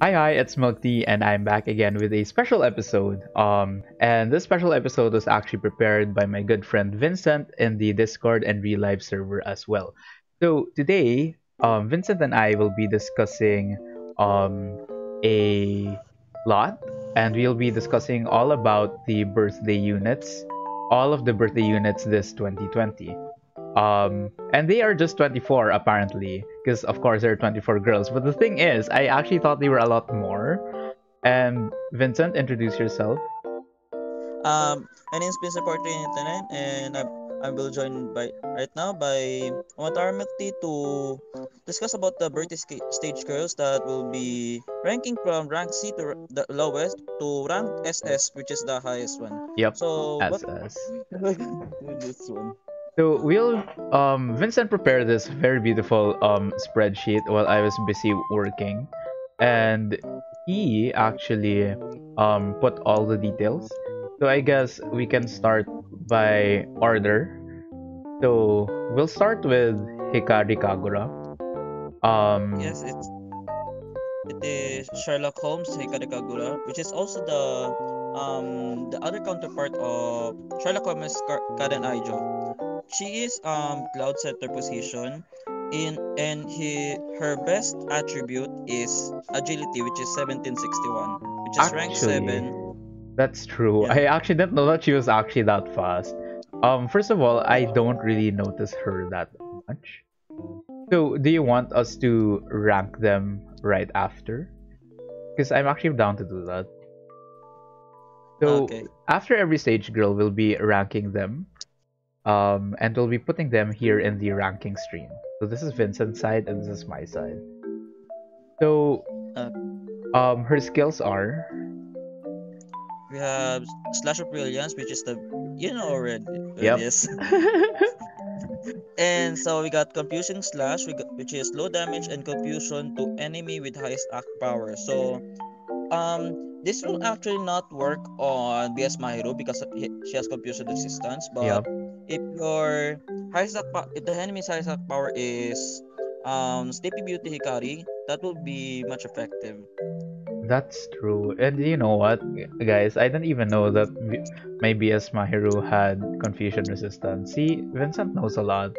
Hi, it's Milktea, and I'm back again with a special episode. And this special episode was actually prepared by my good friend Vincent in the Discord and Re:Live server as well. So today, Vincent and I will be discussing a lot, and we'll be discussing all about the birthday units, all of the birthday units this 2020. And they are just 24 apparently, because of course there are 24 girls, but the thing is, I actually thought they were a lot more. And Vincent, introduce yourself. My name is Vincent Portray, and I will join by right now by Momotaro Milktea to discuss about the British stage girls that will be ranking from rank C to the lowest to rank SS, which is the highest one. Yep. So SS. This one. So we'll Vincent prepared this very beautiful spreadsheet while I was busy working, and he actually put all the details. So I guess we can start by order. So we'll start with Hikari Kagura. Yes, it is Sherlock Holmes Hikari Kagura, which is also the other counterpart of Sherlock Holmes Karen Aijo. She is cloud center position her best attribute is agility, which is 1761, which is actually, rank 7. That's true. Yeah. I actually didn't know that she was actually that fast. First of all, I don't really notice her that much. So do you want us to rank them right after? Because I'm actually down to do that. So okay. After every stage girl, we'll be ranking them. And we'll be putting them here in the ranking stream. So this is Vincent's side and this is my side. So her skills are, we have Slash of Brilliance, which is the, you know already. Yep. Yes. And so we got Confusion Slash, which is low damage and confusion to enemy with highest attack power. So this will actually not work on BS Mahiru because she has confusion resistance, but yep. If the enemy's highest attack power is Sleepy Beauty Hikari, that will be much effective. That's true. And you know what, guys? I didn't even know that my BS Mahiru had confusion resistance. See, Vincent knows a lot.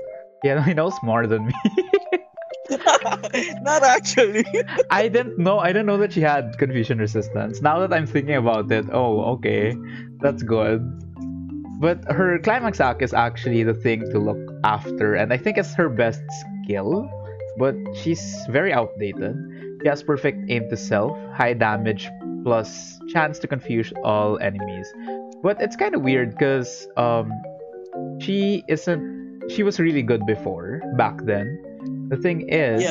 Yeah, he knows more than me. Not actually. I didn't know that she had confusion resistance. Now that I'm thinking about it, oh, okay, that's good. But her climax act is actually the thing to look after, and I think it's her best skill, but she's very outdated. She has perfect aim to self, high damage, plus chance to confuse all enemies. But it's kind of weird because she was really good back then. The thing is,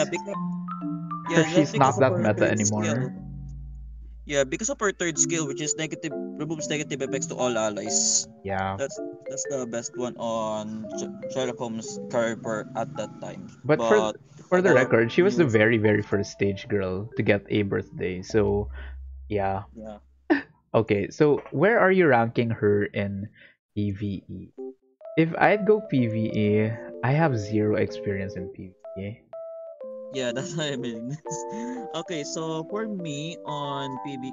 she's not that meta anymore. Skill. Yeah, because of her third skill, which is removes negative effects to all allies. Yeah. That's the best one on Sherlock Holmes' character at that time. But for the record, she was the very, very first stage girl to get a birthday. So, yeah. Yeah. Okay, so where are you ranking her in PvE? If I'd go PvE, I have zero experience in PvE. Yeah, that's what I mean. Okay, so for me on PBE,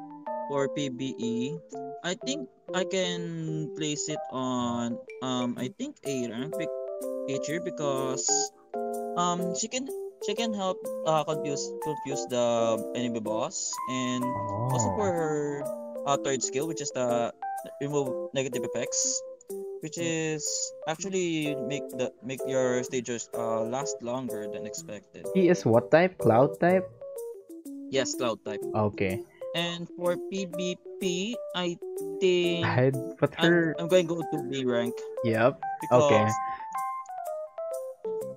I think I can place it on I think A rank teacher because she can help confuse the enemy boss, and also for her third skill, which is the remove negative effects, which is actually make your stagers last longer than expected. He is what type? Cloud type? Yes, cloud type. Okay. And for PBP, I think I'm going to go to B rank. Yep. Okay.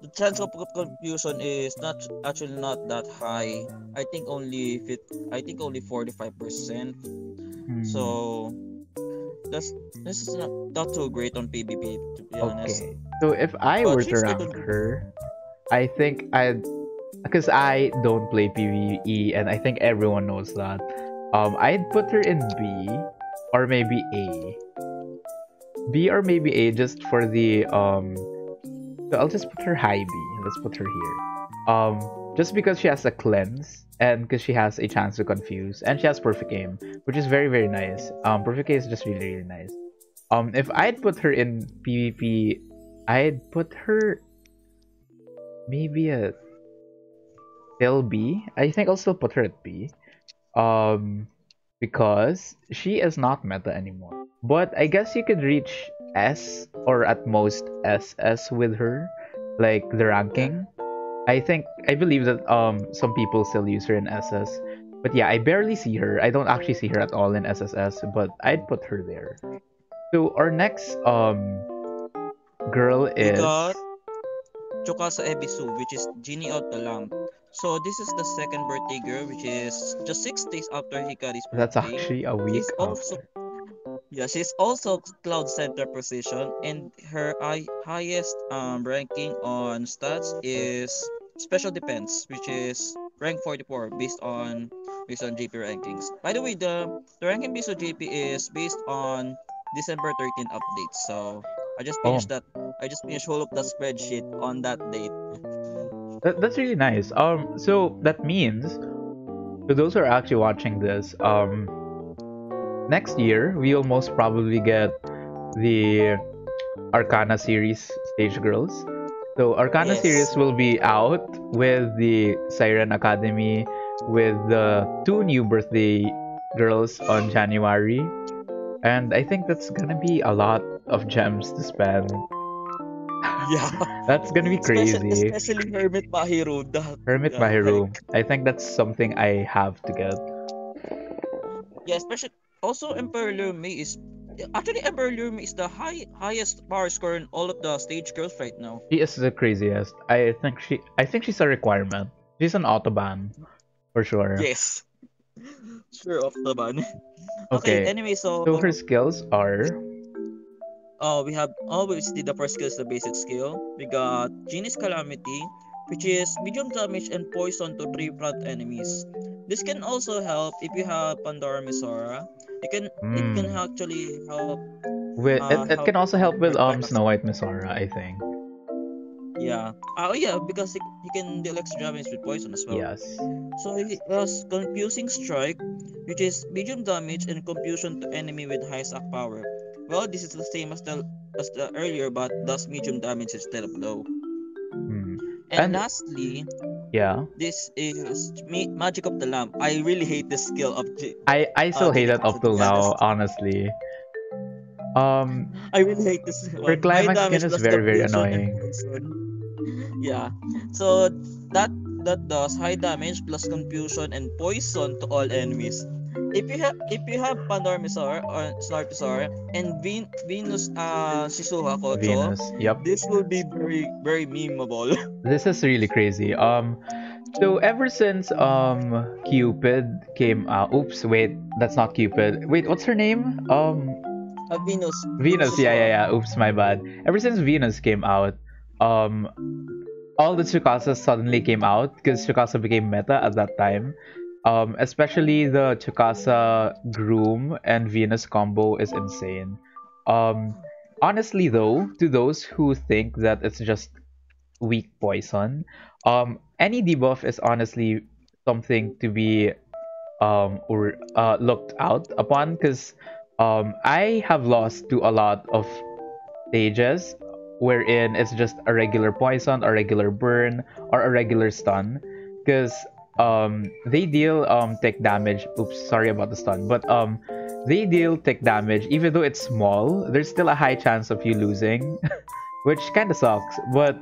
The chance of confusion is not that high. I think only 45%. So this is not too great on PvP, to be honest. So if I were to rank her, I think because I don't play PvE, and I think everyone knows that. I'd put her in B or maybe A. B or maybe A, just for the so I'll just put her high B. Let's put her here. Just because she has a cleanse, and because she has a chance to confuse, and she has perfect aim, which is very, very nice. Perfect aim is just really, really nice. If I'd put her in PvP, I'd put her maybe at still B. I think I'll still put her at B, because she is not meta anymore. But I guess you could reach S or at most SS with her, like the ranking. I believe that some people still use her in SS, but yeah, I barely see her. I don't actually see her at all in SSS, but I'd put her there. So our next girl is Tsukasa Ebisu, which is Ginny Otolang. So this is the second birthday girl, which is just 6 days after Hikari's birthday. That's actually a week. She's also Cloud Center position, and her highest ranking on stats is Special Defense, which is rank 44 based on JP rankings. By the way, the ranking based on JP is based on December 13 update. So I just finished I just finished whole of the spreadsheet on that date. That's really nice. So that means, for those who are actually watching this, next year we will most probably get the Arcana series Stage Girls. So Arcana series will be out with the Siren Academy, with the 2 new birthday girls on January, and I think that's gonna be a lot of gems to spend. Yeah, that's gonna be crazy. Especially Hermit Mahiru. Hermit Mahiru. I think that's something I have to get. Yeah, especially also Emperor Lumi is actually the highest power score in all of the Stage Girls right now. She is the craziest. I think she's a requirement. She's an autoban, for sure. Yes. Sure, autoban. Okay. Anyway, so her skills are. We have obviously the first skill is the basic skill. We got Genie's Calamity, which is medium damage and poison to 3 front enemies. This can also help if you have Pandora Misora. It can actually help. It can also help with Snow White Misora, I think. Yeah. Oh yeah, because he can deal extra damage with poison as well. Yes. So he has Confusing Strike, which is medium damage and confusion to enemy with high stack power. Well, this is the same as the earlier, but does medium damage instead of low. And lastly, this is Magic of the Lamp. I really hate the skill of. I still hate it up till now, honestly. I really hate this. Her climax skin is very, very annoying. Yeah. So that does high damage plus confusion and poison to all enemies. If you have Pandora Misora or Snow White Misora and Venus Shizuha Kocho, this will be very, very memeable. This is really crazy. So ever since Cupid came out, oops, wait, that's not Cupid. Wait, what's her name? Venus. Venus, yeah. Oops, my bad. Ever since Venus came out, all the Tsukasa suddenly came out because Tsukasa became meta at that time. Especially the Tsukasa Groom and Venus combo is insane. Honestly though, to those who think that it's just weak poison, any debuff is honestly something to be looked out upon, because I have lost to a lot of stages wherein it's just a regular poison, a regular burn, or a regular stun, because they deal tick damage. Oops, sorry about the stun, but they deal tick damage. Even though it's small, there's still a high chance of you losing, which kind of sucks. But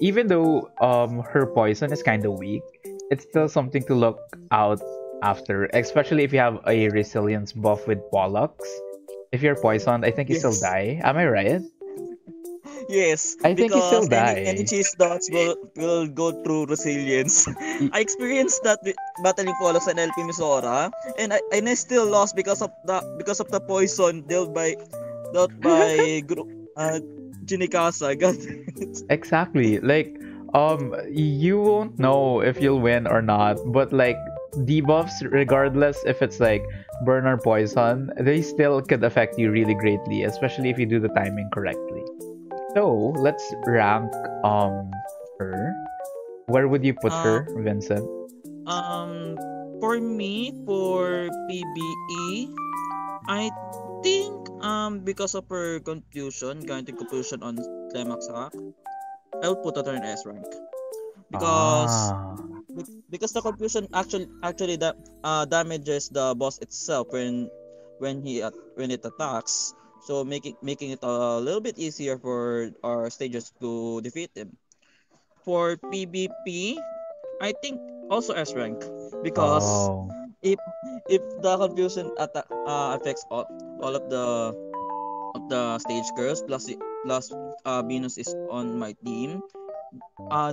even though her poison is kind of weak, it's still something to look out after, especially if you have a resilience buff with Pollux. If you're poisoned, I think you still die. Am I right? Yes, I think you still die. Any cheese dots will go through resilience. I experienced that with battling Follos and LP Misora, and I still lost because of the poison dealt by Jinikasa. Exactly. Like you won't know if you'll win or not, but like debuffs, regardless if it's like burn or poison, they still could affect you really greatly, especially if you do the timing correctly. So let's rank her. Where would you put her, Vincent? For me, for PBE, I think because of her confusion, guaranteed confusion on Clemax Hack, I would put her in S rank. Because the confusion actually that damages the boss itself when it attacks, so making it a little bit easier for our stages to defeat him. For PvP, I think also S rank, because if the confusion attack affects all of the stage girls plus Venus is on my team,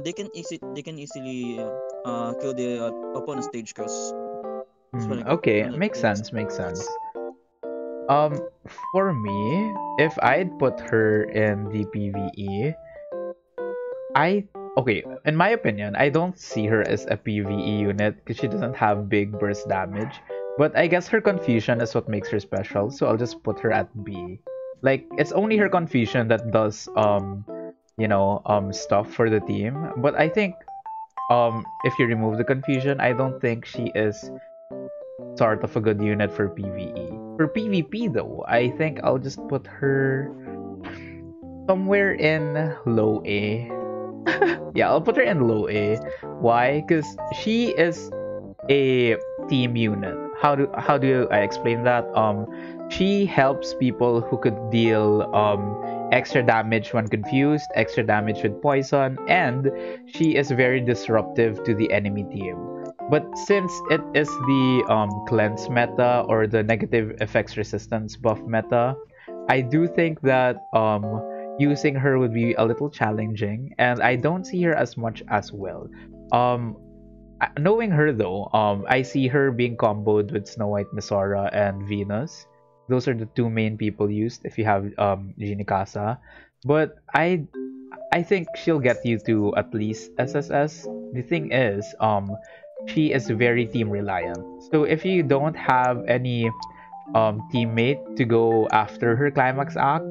they can easily kill the opponent stage girls. Okay, makes sense. For me, if I'd put her in the PvE, in my opinion, I don't see her as a PvE unit because she doesn't have big burst damage. But I guess her confusion is what makes her special, so I'll just put her at B. Like, it's only her confusion that does stuff for the team. But I think if you remove the confusion, I don't think she is sort of a good unit for PvE. For PvP though, I think I'll just put her somewhere in low A. Yeah, I'll put her in low A. Why? Because she is a team unit. How do I explain that? She helps people who could deal extra damage when confused, extra damage with poison, and she is very disruptive to the enemy team. But since it is the cleanse meta or the negative effects resistance buff meta, I do think that using her would be a little challenging, and I don't see her as much as well. Knowing her though, I see her being comboed with Snow White Misora and Venus. Those are the two main people used if you have Jinikasa. But I think she'll get you to at least SSS. The thing is, she is very team reliant. So if you don't have any teammate to go after her climax act,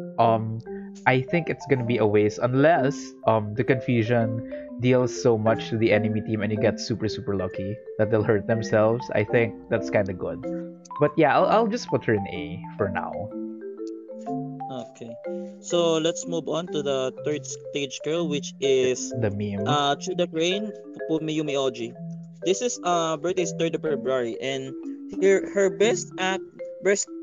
I think it's gonna be a waste unless the confusion deals so much to the enemy team and you get super lucky that they'll hurt themselves. I think that's kind of good. But yeah, I'll just put her in A for now. Okay, so let's move on to the third stage girl, which is the meme. Through the Rain, Pumi Yume Oji. This is birthday's 3rd of February, and her best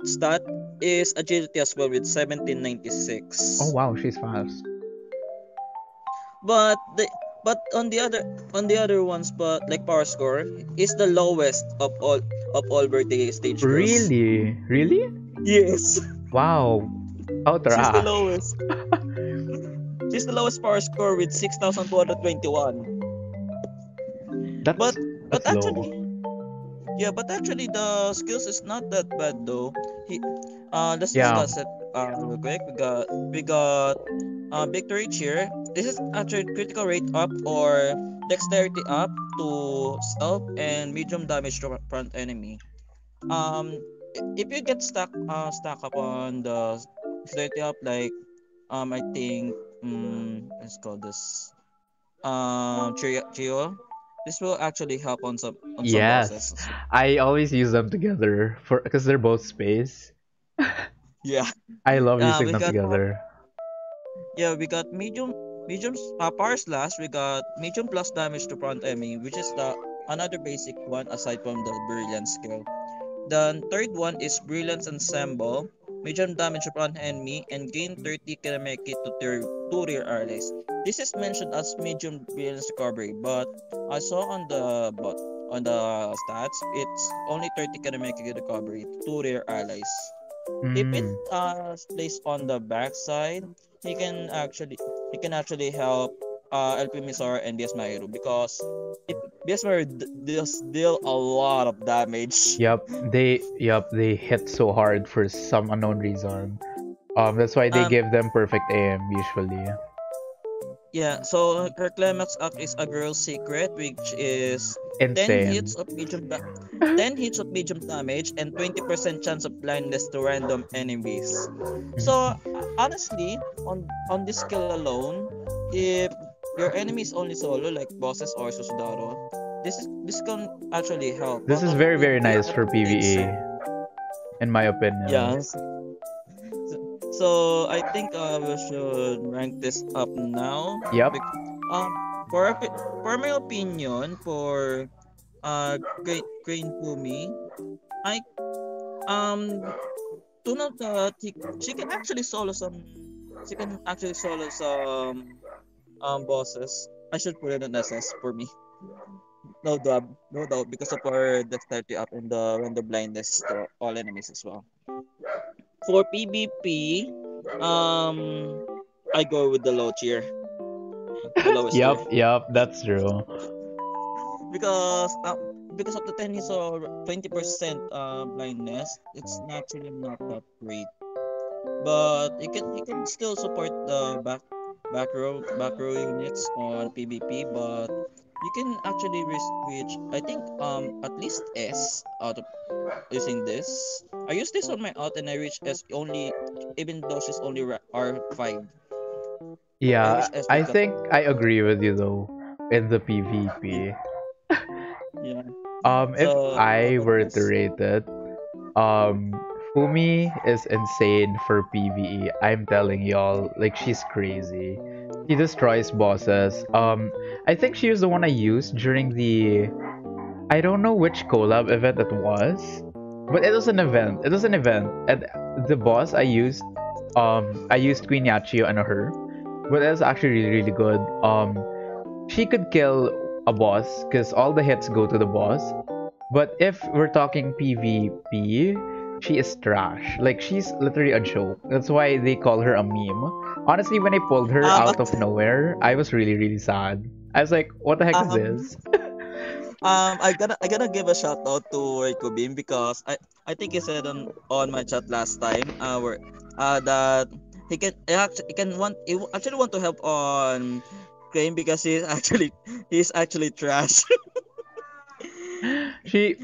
stat is agility as well with 1796. Oh wow, she's fast. But on the other ones, like power score is the lowest of all birthday stage girls. Really? Yes. Wow. She's the lowest. She's the lowest power score with 6,221. That's actually low. Yeah, but actually the skills is not that bad though. Let's discuss it real quick. We got victory cheer. This is actually critical rate up or dexterity up to self and medium damage to front enemy. If you get stuck upon the dexterity up, like I think let's call this Chiyo. This will actually help on some processes. Yes, I always use them together because they're both space. Yeah, I love using them together. Yeah, we got medium power slash. We got medium plus damage to front enemy, which is another basic one aside from the brilliance skill. The third one is brilliance ensemble. Medium damage upon enemy and gain 30 kinemeki to two rear allies. This is mentioned as medium brilliance recovery, but I saw on the stats it's only 30 kinemeki recovery to two rear allies. If it placed on the backside, he can actually help Alchemist and BS Mahiru, because BS Mahiru deal a lot of damage. They hit so hard for some unknown reason. That's why they give them perfect aim usually. Yeah, so her climax act is a girl's secret, which is insane. 10 hits of medium damage and 20% chance of blindness to random enemies. So honestly, on this skill alone, if your enemy is only solo, like bosses or Susudaro, this can actually help. This is very, very nice for PvE, in my opinion. Yeah. So I think we should rank this up now. Yep. For my opinion, for Queen Pumi, I she can actually solo some. She can actually solo some bosses. I should put it in SS for me. No doubt, because of her dexterity up and the render blindness to all enemies as well. For PvP, I go with the low tier. Yep, that's true. Because of the 10 or 20% blindness, it's naturally not that great. But it can still support the back row units on PvP, but you can actually risk, which I think at least S out of using this. I use this on my alt and I reach S only, even though she's only R5. Yeah, I think I agree with you though in the PvP. Yeah. If I were to rate it, Pumi is insane for PvE. I'm telling y'all, like, she's crazy. She destroys bosses. I think she was the one I used during the, I don't know which collab event it was, but it was an event, and the boss I used Queen Yachiyo and her, but it was actually really good. She could kill a boss because all the hits go to the boss, but if we're talking PvP, she is trash. Like, she's literally a joke. That's why they call her a meme. Honestly, when I pulled her out of nowhere, I was really, really sad. I was like, what the heck is this? I gotta give a shout out to Rico Bim, because I think he said on my chat last time that he actually want to help on Crane, because he's actually trash. She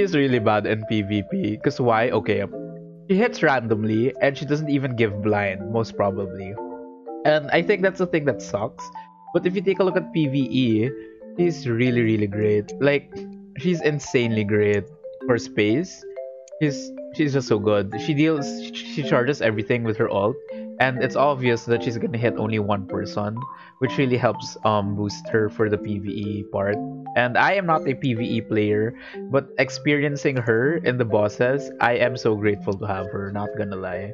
is really bad in PvP. Because why? Okay, she hits randomly and she doesn't even give blind, most probably. And I think that's the thing that sucks. But if you take a look at PvE, she's really, really great. Like, she's insanely great for space. She's just so good. She charges everything with her ult, and it's obvious that she's gonna hit only one person, which really helps boost her for the PvE part. And I am not a PvE player, but experiencing her in the bosses, I am so grateful to have her, not gonna lie.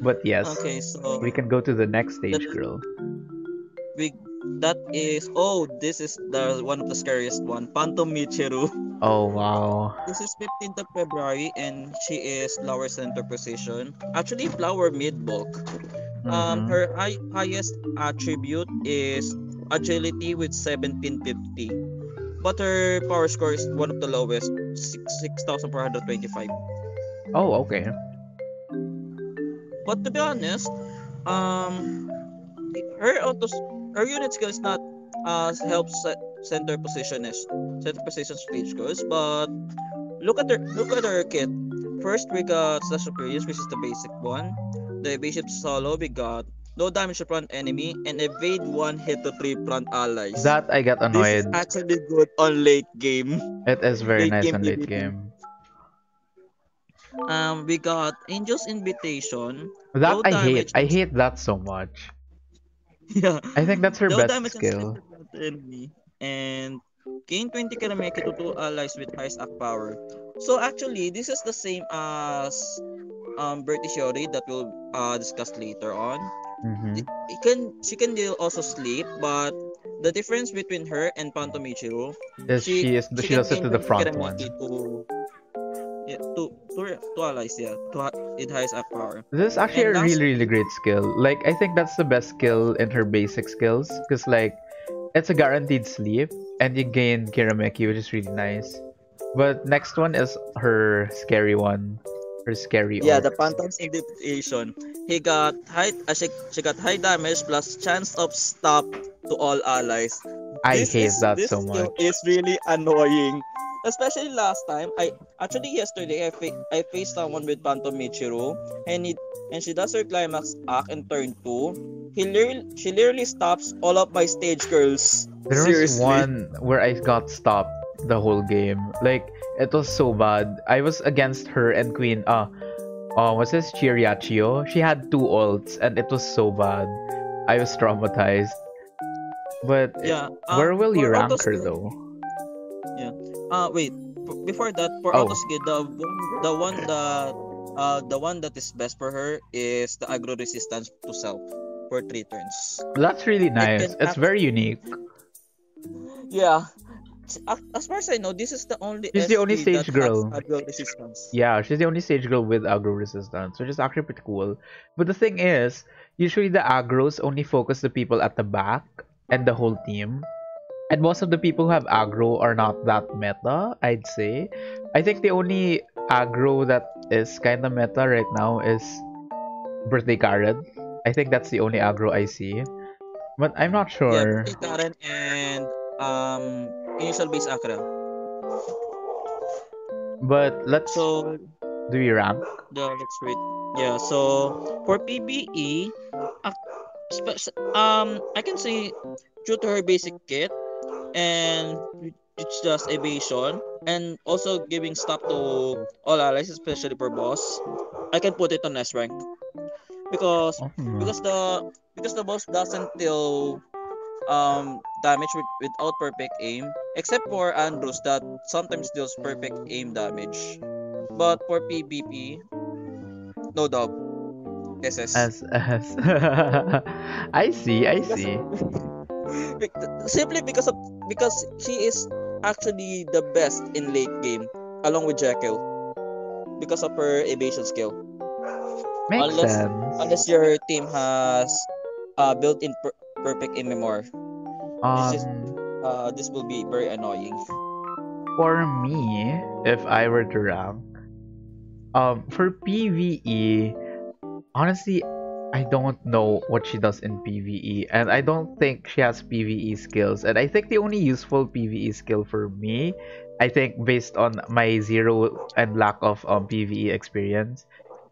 But yes, okay, so we can go to the next stage girl. This is the one of the scariest one, Phantom Michiru. Oh wow. This is 15th of February and she is lower center position. Actually flower mid bulk. Her highest attribute is agility with 1750, but her power score is one of the lowest, 6425. Oh, okay. But to be honest, her unit skill is not helps center position stage goals, but look at her kit. First we got Slash of Curious, which is the basic one. The bishop solo, we got no damage to front enemy and evade 1 hit to 3 front allies. That I got annoyed. This is actually good on late game. It is very nice on late game. We got Angel's Invitation. That I hate. I hate that so much. Yeah. I think that's her best skill. And gain 20 Karameki to 2 allies with high stack power. So actually, this is the same as Bertishori that we'll discuss later on. She can deal also sleep, but the difference between her and Phantom Michiru is she does it to the front one. To allies, yeah. It has a power. This is actually a really, really great skill. Like, I think that's the best skill in her basic skills, because like it's a guaranteed sleep and you gain Kirameki, which is really nice. But next one is her scary one. Her scary orc. Yeah, the Phantom's Invitation. She got high damage plus chance of stop to all allies. I hate that so much. It's really annoying. Especially last time, I faced someone with Phantom Michiru, and she does her climax act in turn 2. She literally stops all of my stage girls. There was one where I got stopped the whole game. Like, it was so bad. I was against her and Queen. Was this Queen Yachiyo? She had 2 alts, and it was so bad. I was traumatized. But yeah, where will you rank her though? Yeah. Wait. Before that, for Autosgate, the one that is best for her is the aggro resistance to self for 3 turns. That's really nice. It's very unique. Yeah. As far as I know, this is the only. She's the only stage girl. Aggro resistance. Yeah, she's the only stage girl with aggro resistance, which is actually pretty cool. But the thing is, usually the aggros only focus the people at the back and the whole team, and most of the people who have aggro are not that meta, I'd say. I think the only aggro that is kinda meta right now is Birthday Karen. I think that's the only aggro I see, but I'm not sure. Yeah, Birthday Karen and Initial Base Akra. But let's do we rank? Yeah, let's read. Yeah, so for PBE, I can say due to her basic kit, and it's just evasion, and also giving stop to all allies, especially for boss, I can put it on S rank because the boss doesn't deal damage without perfect aim, except for Andrews that sometimes deals perfect aim damage. But for PBP, no doubt. SS. I see. Simply because she is actually the best in late game, along with Jekyll, because of her evasion skill. Makes sense. Unless your team has built-in perfect aim memory, this will be very annoying. For me, if I were to rank, for PvE. Honestly, I don't know what she does in PvE, and I don't think she has PvE skills. And I think the only useful PvE skill for me, I think based on my zero and lack of PvE experience,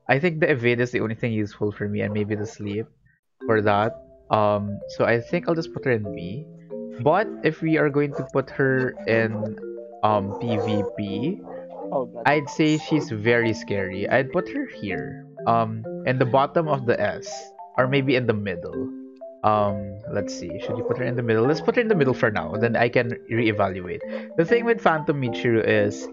I think the evade is the only thing useful for me, and maybe the sleep for that. So I think I'll just put her in B. But if we are going to put her in PvP, I'd say she's very scary. I'd put her here. In the bottom of the S, or maybe in the middle. Let's see, should you put her in the middle? Let's put her in the middle for now, then I can reevaluate. The thing with Phantom Michiru is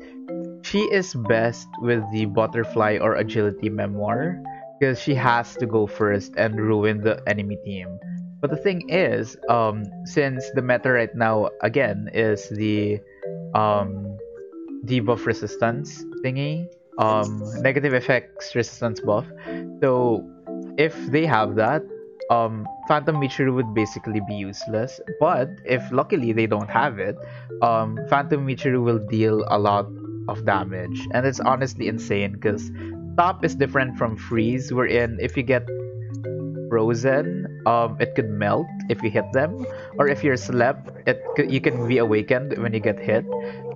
she is best with the butterfly or agility memoir, because she has to go first and ruin the enemy team. But the thing is, since the meta right now again is the debuff resistance thingy, negative effects resistance buff, so if they have that, Phantom Michiru would basically be useless. But if luckily they don't have it, Phantom Michiru will deal a lot of damage, and it's honestly insane because top is different from freeze, wherein if you get frozen, it could melt if you hit them, or if you're slept, you can be awakened when you get hit.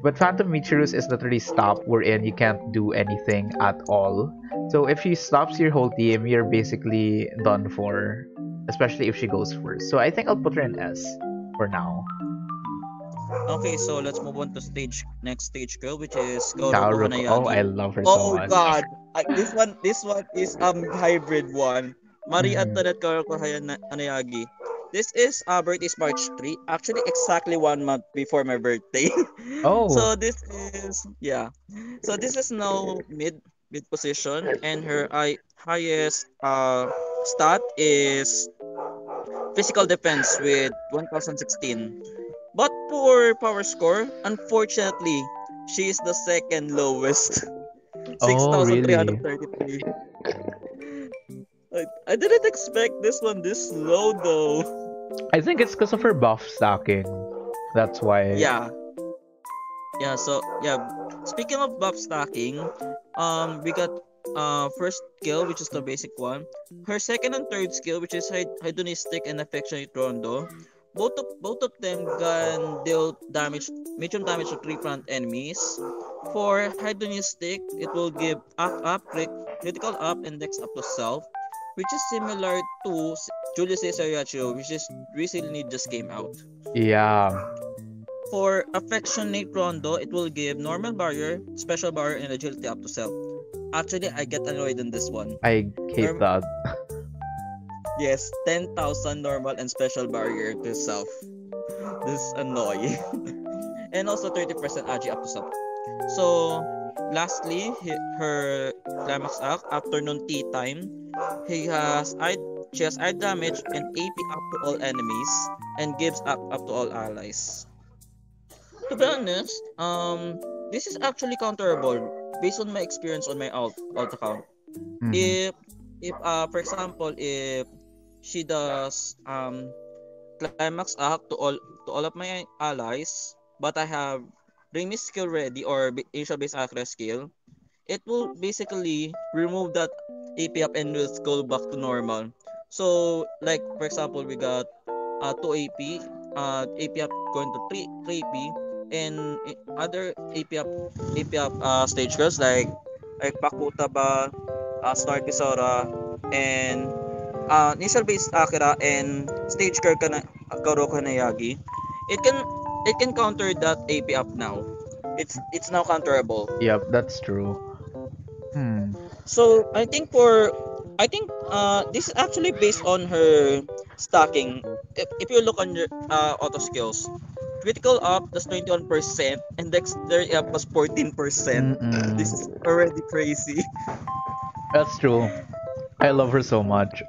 But Phantom Michiru's is literally stop, wherein you can't do anything at all. So if she stops your whole team, you're basically done for, especially if she goes first. So I think I'll put her in S for now. Okay, so let's move on to next stage girl, which is Kaoruko Hanayagi. Oh, I love her so much. Oh god, this one is hybrid one. Marie at Kaoruko Hanayagi. This is birthday's March 3, actually exactly 1 month before my birthday. Oh. So this is now mid position, and her highest stat is physical defense with 1016. But for power score, unfortunately, she is the second lowest. 6,333. I didn't expect this one this low though. I think it's because of her buff stacking. That's why. Yeah. So yeah. Speaking of buff stacking, we got first skill, which is the basic one. Her second and third skill, which is hedonistic and affectionate rondo. Both of them can deal damage medium damage to 3 front enemies. For Hydrogen Stick, it will give up, critical up, and dex up to self, which is similar to Julius A. Sariucho, which is recently just came out. Yeah. For Affectionate Rondo, it will give normal barrier, special barrier, and agility up to self. Actually, I get annoyed in this one. I hate that. Yes, 10,000 normal and special barrier to self. This is annoying. And also 30% AG up to self. So, lastly, her climax act, Afternoon Tea Time, she has eye damage and AP up to all enemies and gives up to all allies. To be honest, this is actually counterable based on my experience on my alt account. Mm-hmm. If for example, if she does climax act to all of my allies, but I have bring me skill ready or initial base accuracy skill, it will basically remove that AP up and will go back to normal. So like for example, we got 2 AP, AP up going to 3 AP, and other AP up stage girls like Peripak Puta Putaba, Snow White Misora, and initial base accuracy and stage girl Kaoruko Hanayagi. It can counter that AP up now. It's now counterable. Yep, that's true. So I think this is actually based on her stacking. If you look on your auto skills, critical up plus 21% and dexterity up plus 14%. This is already crazy. That's true. I love her so much.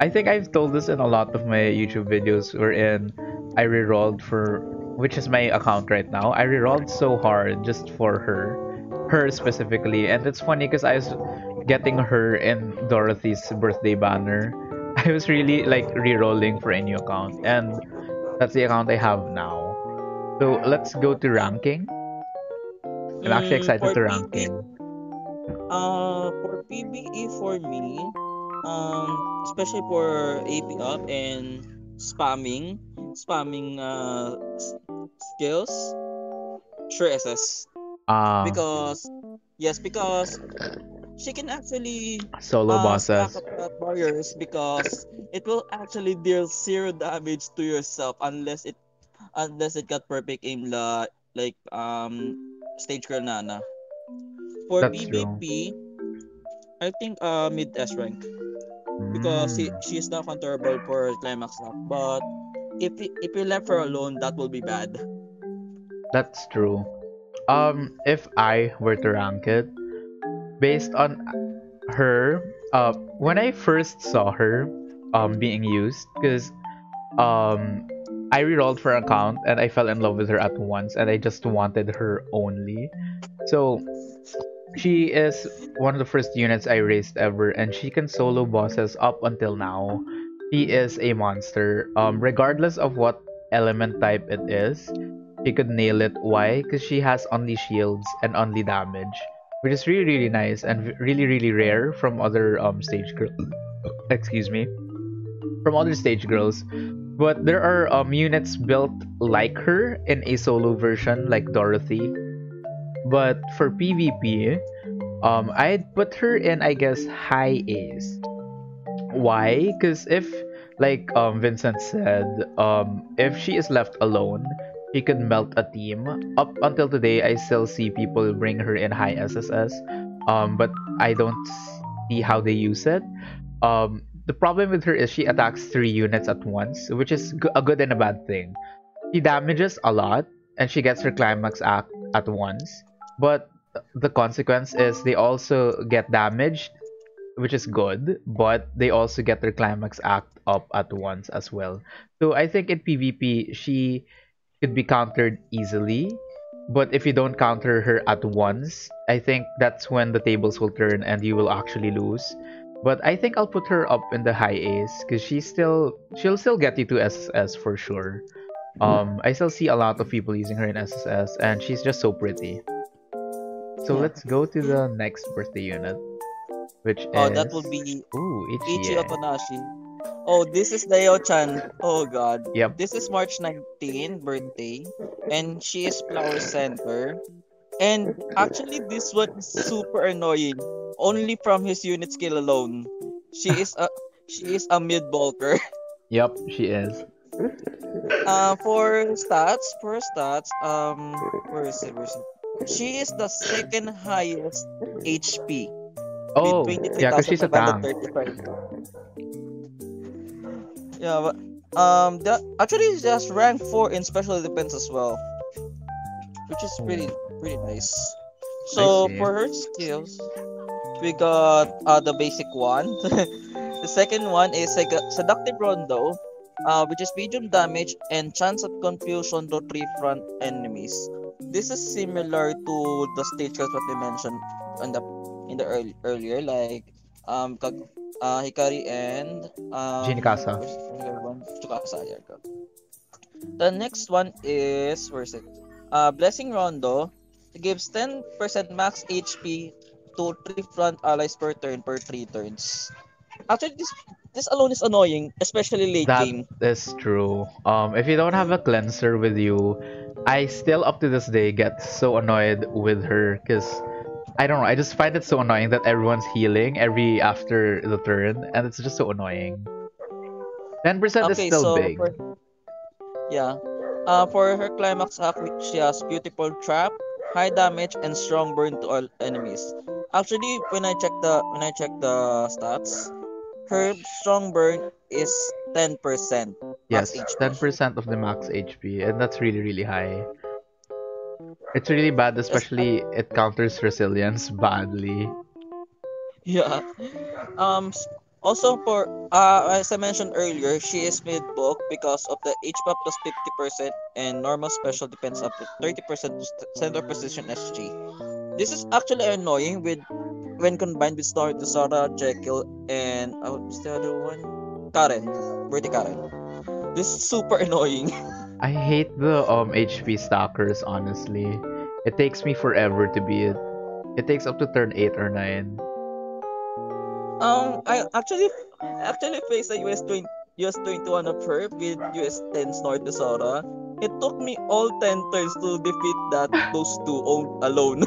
I think I've told this in a lot of my YouTube videos wherein I rerolled for, which is my account right now. I rerolled so hard just for her specifically, and it's funny because I was getting her and Dorothy's birthday banner. I was really like rerolling for a new account, and that's the account I have now. So let's go to ranking. I'm actually excited to ranking. For PBE for me, especially for AP up and spamming skills, sure SS. Because she can actually solo bosses barriers, because it will actually deal 0 damage to yourself unless it got perfect aim like stage girl Nana. For PvP, I think mid S rank, because she is not counterable for climax up, but if you left her alone, that will be bad. That's true. If I were to rank it based on her, when I first saw her being used, because I rerolled for an account and I fell in love with her at once and I just wanted her only. So she is one of the first units I raised ever, and she can solo bosses up until now. She is a monster. Regardless of what element type it is, she could nail it. Why? Because she has only shields and only damage, which is really, really nice and really, really rare from other stage girls. Excuse me, from other stage girls. But there are units built like her in a solo version, like Dorothy. But for PvP, I'd put her in, I guess, high A's. Why? Because if, like Vincent said, if she is left alone, she can melt a team. Up until today, I still see people bring her in high SSS, but I don't see how they use it. The problem with her is she attacks 3 units at once, which is a good and a bad thing. She damages a lot, and she gets her climax act at once, but the consequence is they also get damaged, which is good, but they also get their climax act up at once as well. So I think in PvP, she could be countered easily, but if you don't counter her at once, I think that's when the tables will turn and you will actually lose. But I think I'll put her up in the high A's because she'll still get you to SSS for sure. I still see a lot of people using her in SSS, and she's just so pretty. So let's go to the next birthday unit, which is that will be Ichi Otonashi. Oh, this is Dayo chan. Oh God. Yep. This is March 19, birthday, and she is Flower Center. And actually, this one is super annoying. Only from his unit skill alone, she is a mid bulker. Yep, she is. For stats, where is it? She is the second highest HP. Oh, yeah, because she's a tank. Yeah, but actually it's just rank 4 in special defense as well, which is pretty nice. So for her skills, we got the basic one. The second one is like a seductive rondo, which is medium damage and chance at confusion to 3 front enemies. This is similar to the stage girls what we mentioned earlier, like Hikari and Jinikasa. The next one is Blessing Rondo. It gives 10% max HP to 3 front allies per turn per 3 turns. Actually, this alone is annoying, especially late game. That is true. If you don't have a cleanser with you, I still up to this day get so annoyed with her because I don't know, I just find it so annoying that everyone's healing after the turn, and it's just so annoying. 10% is still big. Yeah. For her climax hack, she has beautiful trap, high damage, and strong burn to all enemies. Actually, when I check the stats, her strong burn is 10%. Yes, 10% of the max HP, and that's really, really high. It's really bad, especially it counters resilience badly. Yeah. Also, for as I mentioned earlier, she is mid bulk because of the HP up plus 50% and normal special defense up to 30% center position SG. This is actually annoying when combined with Snow White Misora, Jekyll, and what's the other one? Karen, Bertie Karen. This is super annoying. I hate the HP stalkers, honestly. It takes me forever to beat it. It takes up to turn 8 or 9. I actually faced a US 21 of her with US 10 Snow White Misora. It took me all 10 turns to defeat those two alone.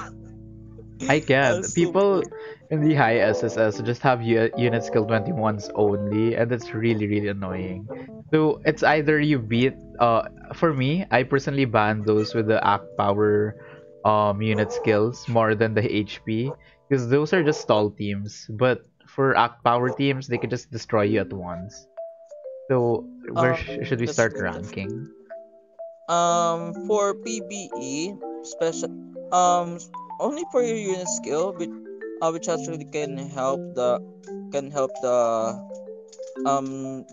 I can't. People in the high SSS just have unit skill 21s only, and it's really, really annoying. So it's either you beat for me, I personally ban those with the act power unit skills more than the HP, because those are just stall teams. But for act power teams, they could just destroy you at once. So where should we start ranking? For PBE special, only for your unit skill, which actually can help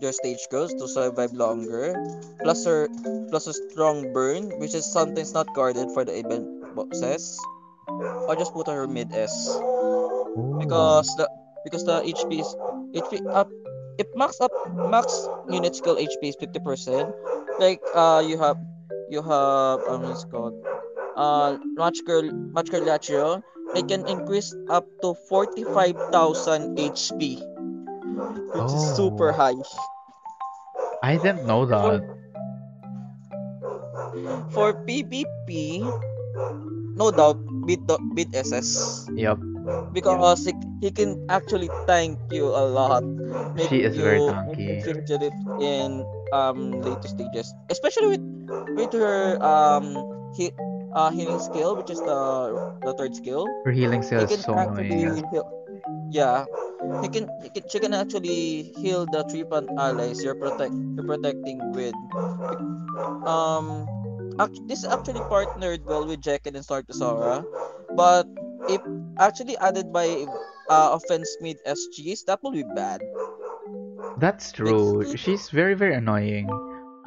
your stage girls to survive longer, plus a strong burn, which is sometimes not guarded for the event boxes. I'll just put her mid S. Ooh. Because the HP is up. If max unit skill HP is 50%, like you have it's called Match Girl Yachiyo, it can increase up to 45,000 HP, which is super high. I didn't know that. For PvP, no doubt beat SS. Yep. Because he can actually tank you a lot. She is very tanky. In later stages, especially with her healing skill, which is the third skill. Her healing skill is so annoying. Yeah, she can actually heal the 3-front allies you're protecting with. This is actually partnered well with Jekyll and Snow White Misora, but if actually added by offense mid SGs, that will be bad. That's true. She's very, very annoying.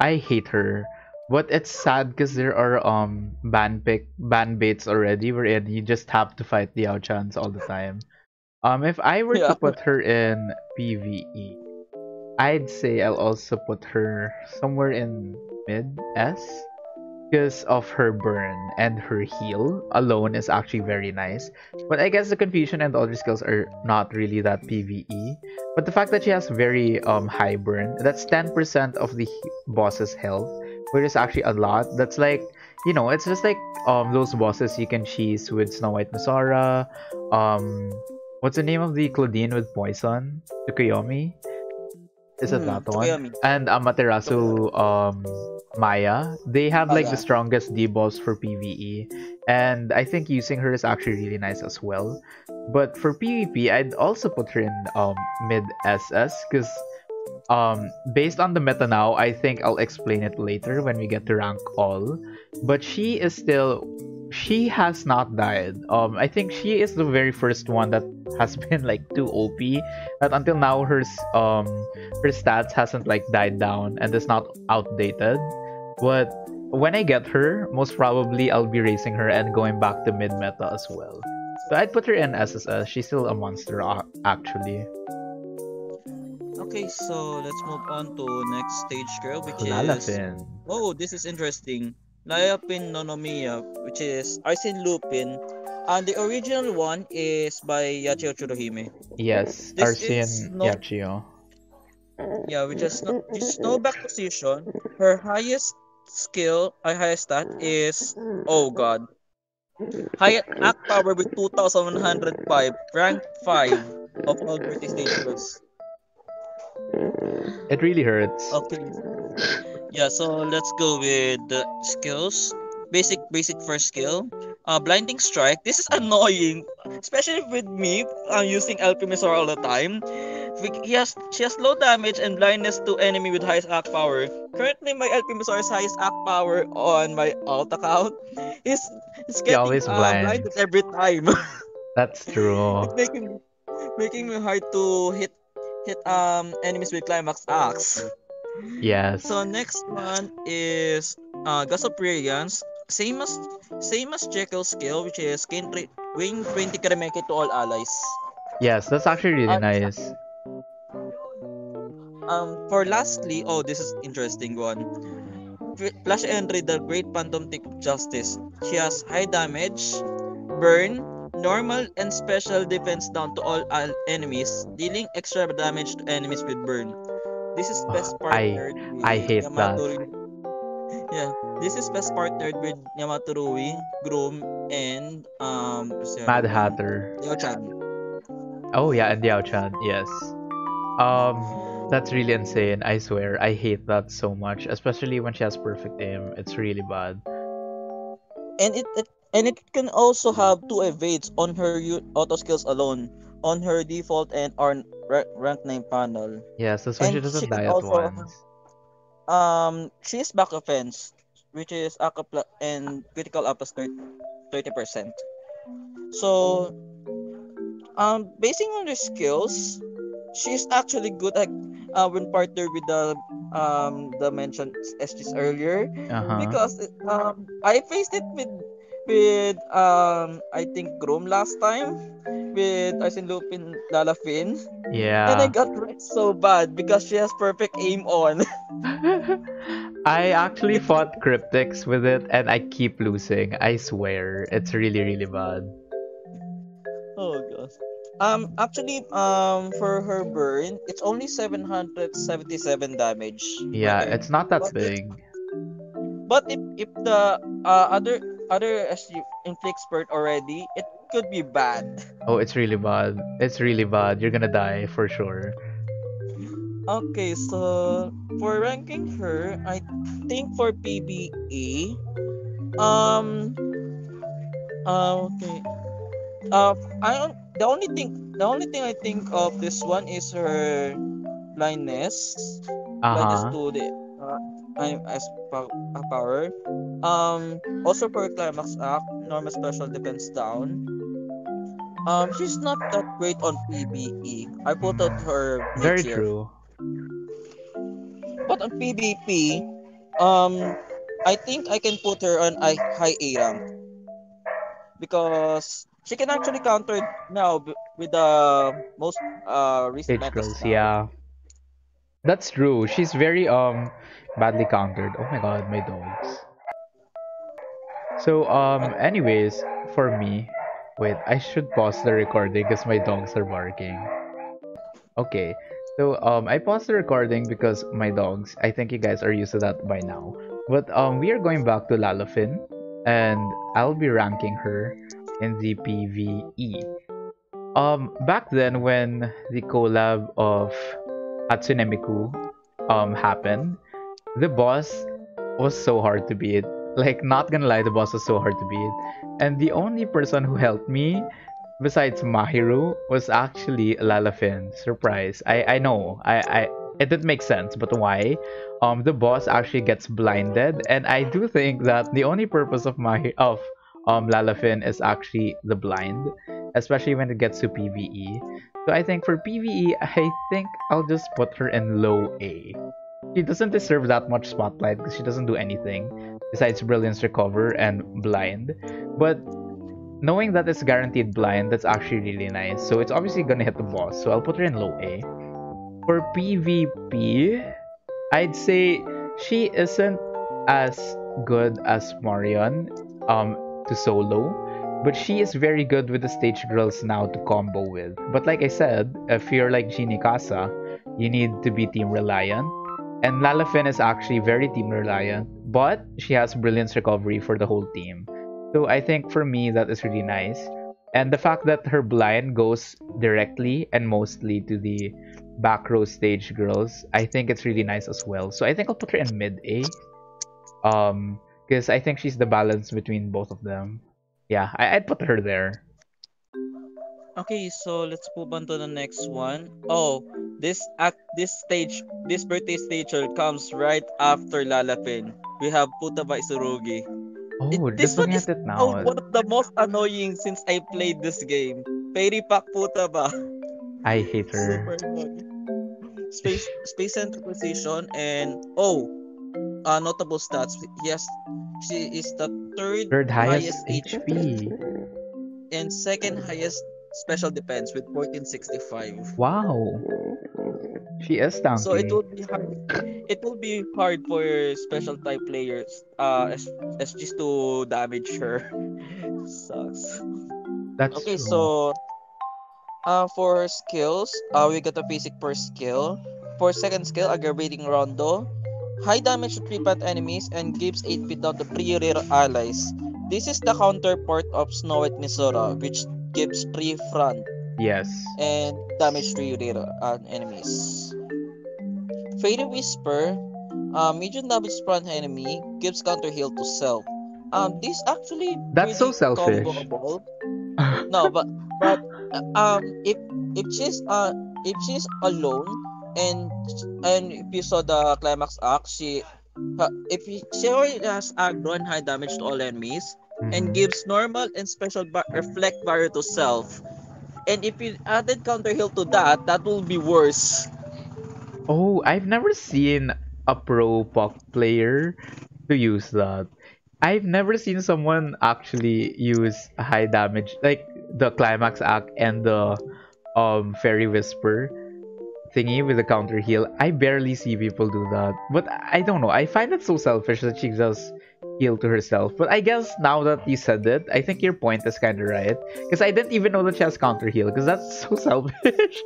I hate her. But it's sad because there are ban baits already wherein you just have to fight the Daochans all the time. If I were to put her in PvE, I'd say I'll also put her somewhere in mid S. because of her burn and her heal alone is actually very nice. But I guess the confusion and the other skills are not really that PvE. But the fact that she has very high burn, that's 10% of the boss's health, which is actually a lot. That's like, you know, it's just like those bosses you can cheese with Snow White Misora. What's the name of the Claudine with poison? Tsukuyomi? Is it that one? And Amaterasu Maya. They have like the strongest debuffs for PvE. And I think using her is actually really nice as well. But for PvP, I'd also put her in mid-SS. Because based on the meta now, I think I'll explain it later when we get to rank all. But she is still... she has not died. I think she is the very first one that has been like too OP, that until now her stats hasn't like died down and is not outdated. But when I get her, most probably I'll be raising her and going back to mid meta as well. So I'd put her in SSS. She's still a monster actually. Okay, so let's move on to next stage girl, which is... oh, this is interesting. Layapin Nonomiya, which is Arsene Lupin, and the original one is by Yachiyo Tsuruhime. Yes, Arsene Yachiyo. Yeah, which is the snowback position. Her highest skill, highest stat is, oh god, high act power with 2,105, rank 5 of all British stages. It really hurts. Okay. Yeah, so let's go with the skills. Basic first skill. Blinding strike. This is annoying, especially with me. I'm using Alchemist all the time. She has low damage and blindness to enemy with highest act power. Currently, my Alchemist's highest act power on my alt account is getting blinded every time. That's true. It's making me hard to hit enemies with climax axe. Yes. So next one is Gasoprians. Same as Jekyll's skill, which is gain 20 Karameki to all allies. Yes, that's actually really nice. For lastly, oh, this is interesting one. Flash entry, the Great Phantom Thick of Justice. She has high damage, burn, normal and special defense down to all enemies, dealing extra damage to enemies with burn. This is best partnered I hate Yamato that. Yeah, this is best partnered with Yamato Rui, Groom, and Mad Hatter. Dayo chan. Oh yeah, and Dayo chan, yes. That's really insane, I swear. I hate that so much, especially when she has perfect aim. It's really bad. And it can also have two evades on her auto skills alone, on her default and on rank 9 panel. Yes, that's when she doesn't die at once. She is back offense, which is and critical appus 30%. So, basing on her skills, she's actually good at when partnered with the mentioned SGs earlier, because I faced it with I think Groom last time with Arsene Lupin Lalafin. Yeah. And I got wrecked so bad because she has perfect aim on. I actually fought Cryptics with it and I keep losing. I swear. It's really, really bad. Oh gosh. Actually, for her burn, it's only 777 damage. Yeah, it's not that big. But if the other SG inflicts burn already, it could be bad. Oh, it's really bad. It's really bad. You're gonna die for sure. Okay, so for ranking her, I think for PBE, okay. The only thing I think of this one is her blindness. Blindness to the as power. Also for climax act, normal special defense down. She's not that great on PBE. I put out her very nature. True. But on PvP, I think I can put her on a high A rank because she can actually counter now with the most recent metas. Yeah. That's true. She's very badly countered. Oh my god, my dogs. So anyways, for me, wait, I should pause the recording because my dogs are barking. Okay, so I paused the recording because my dogs, I think you guys are used to that by now. But we are going back to Lalafin, and I'll be ranking her in the PvE. Back then when the collab of Hatsune Miku happened, the boss was so hard to beat. Like, not gonna lie, the boss was so hard to beat. And the only person who helped me, besides Mahiru, was actually Lalafin. Surprise. I know. It didn't make sense, but why? The boss actually gets blinded, and I do think that the only purpose of Lalafin is actually the blind, especially when it gets to PvE. So I think for PvE, I think I'll just put her in low A. She doesn't deserve that much spotlight because she doesn't do anything besides Brilliance Recover and Blind. But knowing that it's guaranteed blind, that's actually really nice. So it's obviously gonna hit the boss, so I'll put her in low A. For PvP, I'd say she isn't as good as Marion to solo, but she is very good with the Stage Girls now to combo with. But like I said, if you're like Jinikasa, you need to be team reliant. And Lalafin is actually very team reliant, but she has Brilliance Recovery for the whole team. So I think for me, that is really nice. And the fact that her blind goes directly and mostly to the back row Stage Girls, I think it's really nice as well. So I think I'll put her in mid A. Because I think she's the balance between both of them. Yeah, I'd put her there. Okay, so let's move on to the next one. Oh, this birthday stager comes right after Lalafin. We have Putaba Isurugi. Oh, this one is one of the most annoying since I played this game. Peripak Putaba. I hate her. Super annoying. Space and position, and notable stats. Yes, she is the third highest HP and second highest special defense with 1465. Wow, she is tanky. So it will be hard for special type players SGs to damage her. Sucks. That's okay. True. So for her skills, we got a basic per skill. For second skill, aggravating rondo, high damage to 3-path enemies and gives 8 feet down to 3 rare allies. This is the counterpart of Snow White Misora, which gives 3 front. Yes. And damage 3 rare enemies. Fairy Whisper, medium damage front enemy, gives counter heal to self. This actually... That's so selfish. No, but if she's alone, and if you saw the climax arc, she already has aggro and high damage to all enemies, and gives normal and special reflect barrier to self. And if you added counter heal to that, that will be worse. Oh, I've never seen a pro PUC player to use that. I've never seen someone actually use high damage, like the climax act and the fairy whisper thingy with the counter heal. I barely see people do that, but I don't know, I find it so selfish that she does heal to herself. But I guess now that you said it, I think your point is kind of right, because I didn't even know that she has counter heal, because that's so selfish.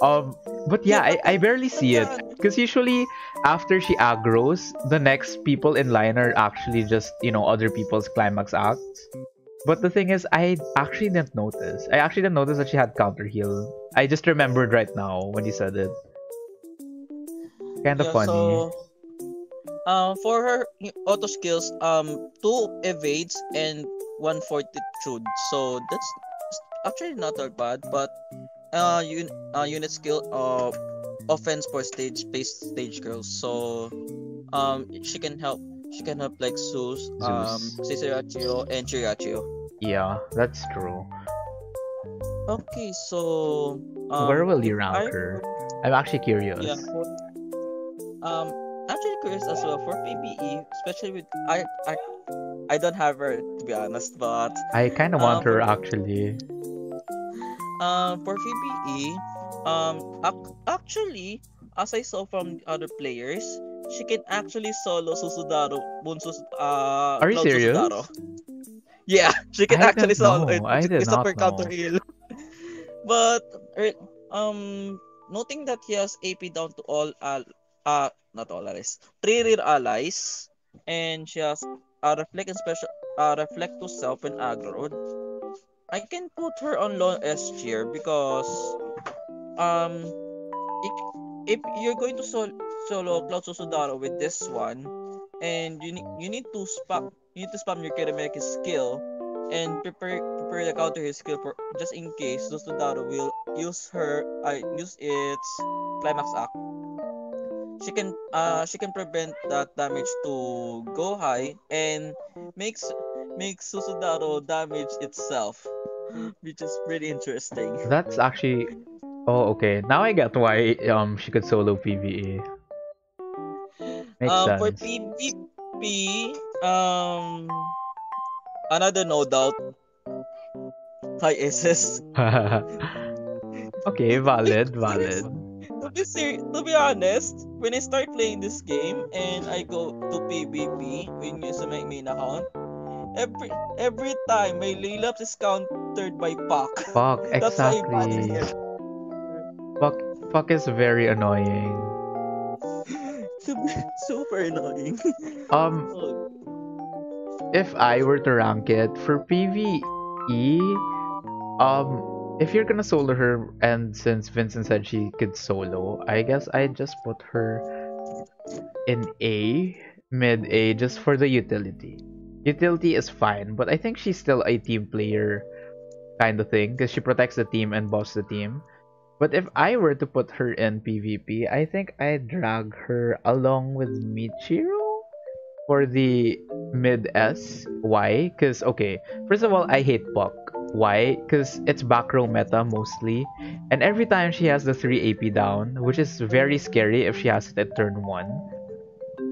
But yeah, I barely see it, because usually after she aggros, the next people in line are actually just, you know, other people's climax acts. But the thing is, I actually didn't notice that she had counter heal. I just remembered right now when you said it. Kind of funny. So, for her auto skills, 2 evades and 1 fortitude. So that's actually not that bad. But unit skill of offense for stage girls. So she can help like Zeus. Sariucho and Yachiyo. Yeah, that's true. Okay, so where will you rank her? I'm actually curious. Yeah, actually curious as well for PBE, especially with I don't have her to be honest, but I kind of want her actually. For PBE, actually, as I saw from other players, she can actually solo Susudaro. Are you serious? Susudaro. Yeah, she can actually solo it. It's a counter heel. But noting that he has AP down to all not all allies, 3 real allies, and she has a reflect and special reflect to self and aggro. I can put her on low S tier because if you're going to solo Cloud Susudaro with this one, and you need to spam your Kirimeki skill and prepare the counter his skill for just in case Susudaro will use its climax act. She can prevent that damage to go high and makes Susudaro damage itself, which is pretty interesting. That's actually okay. Now I get why she could solo PvE. Makes sense. For PvP, another no doubt. High SS. Okay, valid. To be honest, when I start playing this game and I go to PvP when you use my main account, every time my Lilapse is countered by Pak. Pak, exactly. Pak is very annoying. Super annoying. If I were to rank it for PvE, if you're gonna solo her, and since Vincent said she could solo, I guess I'd just put her in A, mid-A, just for the utility. Utility is fine, but I think she's still a team player kind of thing, because she protects the team and buffs the team. But if I were to put her in PvP, I think I'd drag her along with Michiru for the mid-S. Why? Because, okay, first of all, I hate Puck. Why? Because it's back row meta mostly, and every time she has the 3 AP down, which is very scary if she has it at turn 1,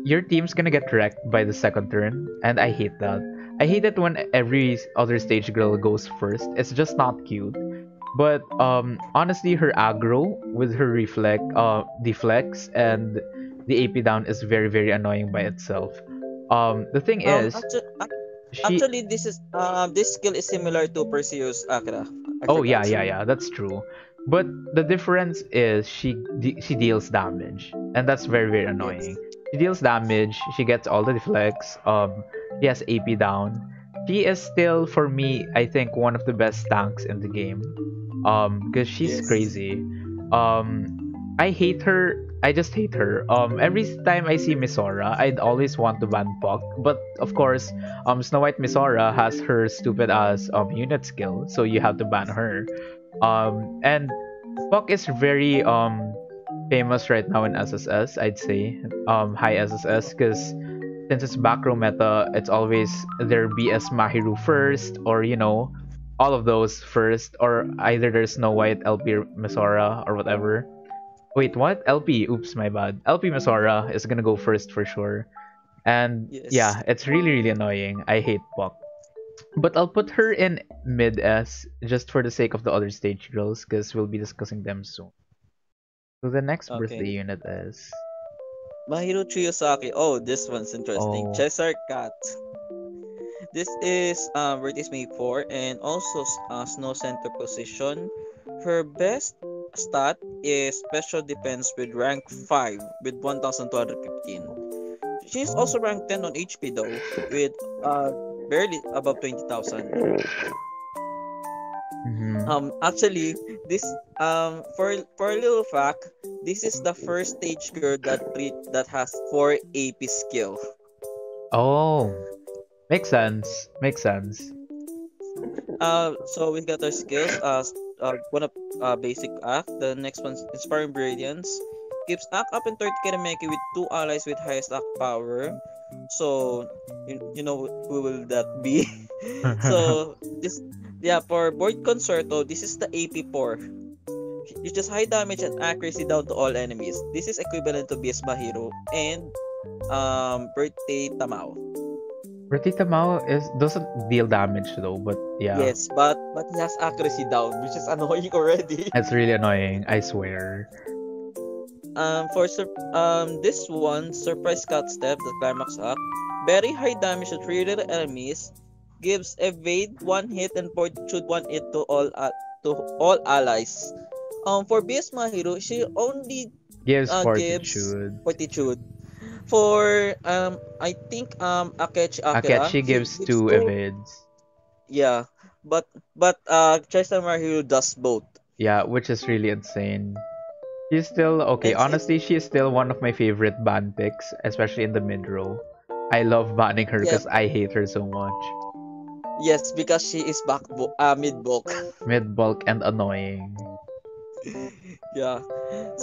your team's gonna get wrecked by the second turn, and I hate that. I hate it when every other stage girl goes first. It's just not cute. But honestly, her aggro with her deflects and the AP down is very, very annoying by itself. The thing is... Actually, this skill is similar to Perseus Akira. Yeah, that's true. But the difference is she deals damage, and that's very, very annoying. She deals damage. She gets all the deflects. She has AP down. She is still, for me, I think one of the best tanks in the game. Because she's crazy. I hate her. I just hate her. Every time I see Misora, I'd always want to ban Puck, but of course, Snow White Misora has her stupid ass unit skill, so you have to ban her. And Puck is very famous right now in SSS, I'd say, high SSS, because since it's back row meta, it's always their BS Mahiru first, or you know, all of those first, or either their Snow White LP Misora or whatever. Wait, what? LP? Oops, my bad. LP Misora is gonna go first for sure. And yeah, it's really, really annoying. I hate Puck. But I'll put her in mid-S just for the sake of the other stage girls, because we'll be discussing them soon. So the next birthday unit is... Mahiru Chiyosaki. Oh, this one's interesting. Cheshire Cat. This is Vertex May 4 and also Snow Center position. Her best stat is special defense with rank 5 with 1215. She's also ranked 10 on HP though, with barely above 20,000. Actually, this for a little fact, this is the first stage girl that has 4 AP skill. Oh, makes sense. So we got our skills as one of basic act. The next one's Inspiring Brilliance. Keeps act up in 30 Kirimeki with 2 allies with highest act power. So you know who will that be. So this for Board Concerto, this is the AP4. You just high damage and accuracy down to all enemies. This is equivalent to BS Mahiru and Birthday Tamao. Bertie Tamao doesn't deal damage though, but yeah. Yes, but he has accuracy down, which is annoying already. It's really annoying, I swear. This one, surprise cut step, the climax act, very high damage to trigger enemies, gives evade 1 hit and fortitude 1 hit to all allies. For BS Mahiru, she only gives fortitude. For I think Akechi gives 2 evades. Yeah, but Tristan Mahiru does both. Yeah, which is really insane. She's still okay. Honestly, she is still one of my favorite ban picks, especially in the mid row. I love banning her because I hate her so much. Yes, because she is mid bulk. Mid bulk and annoying. Yeah.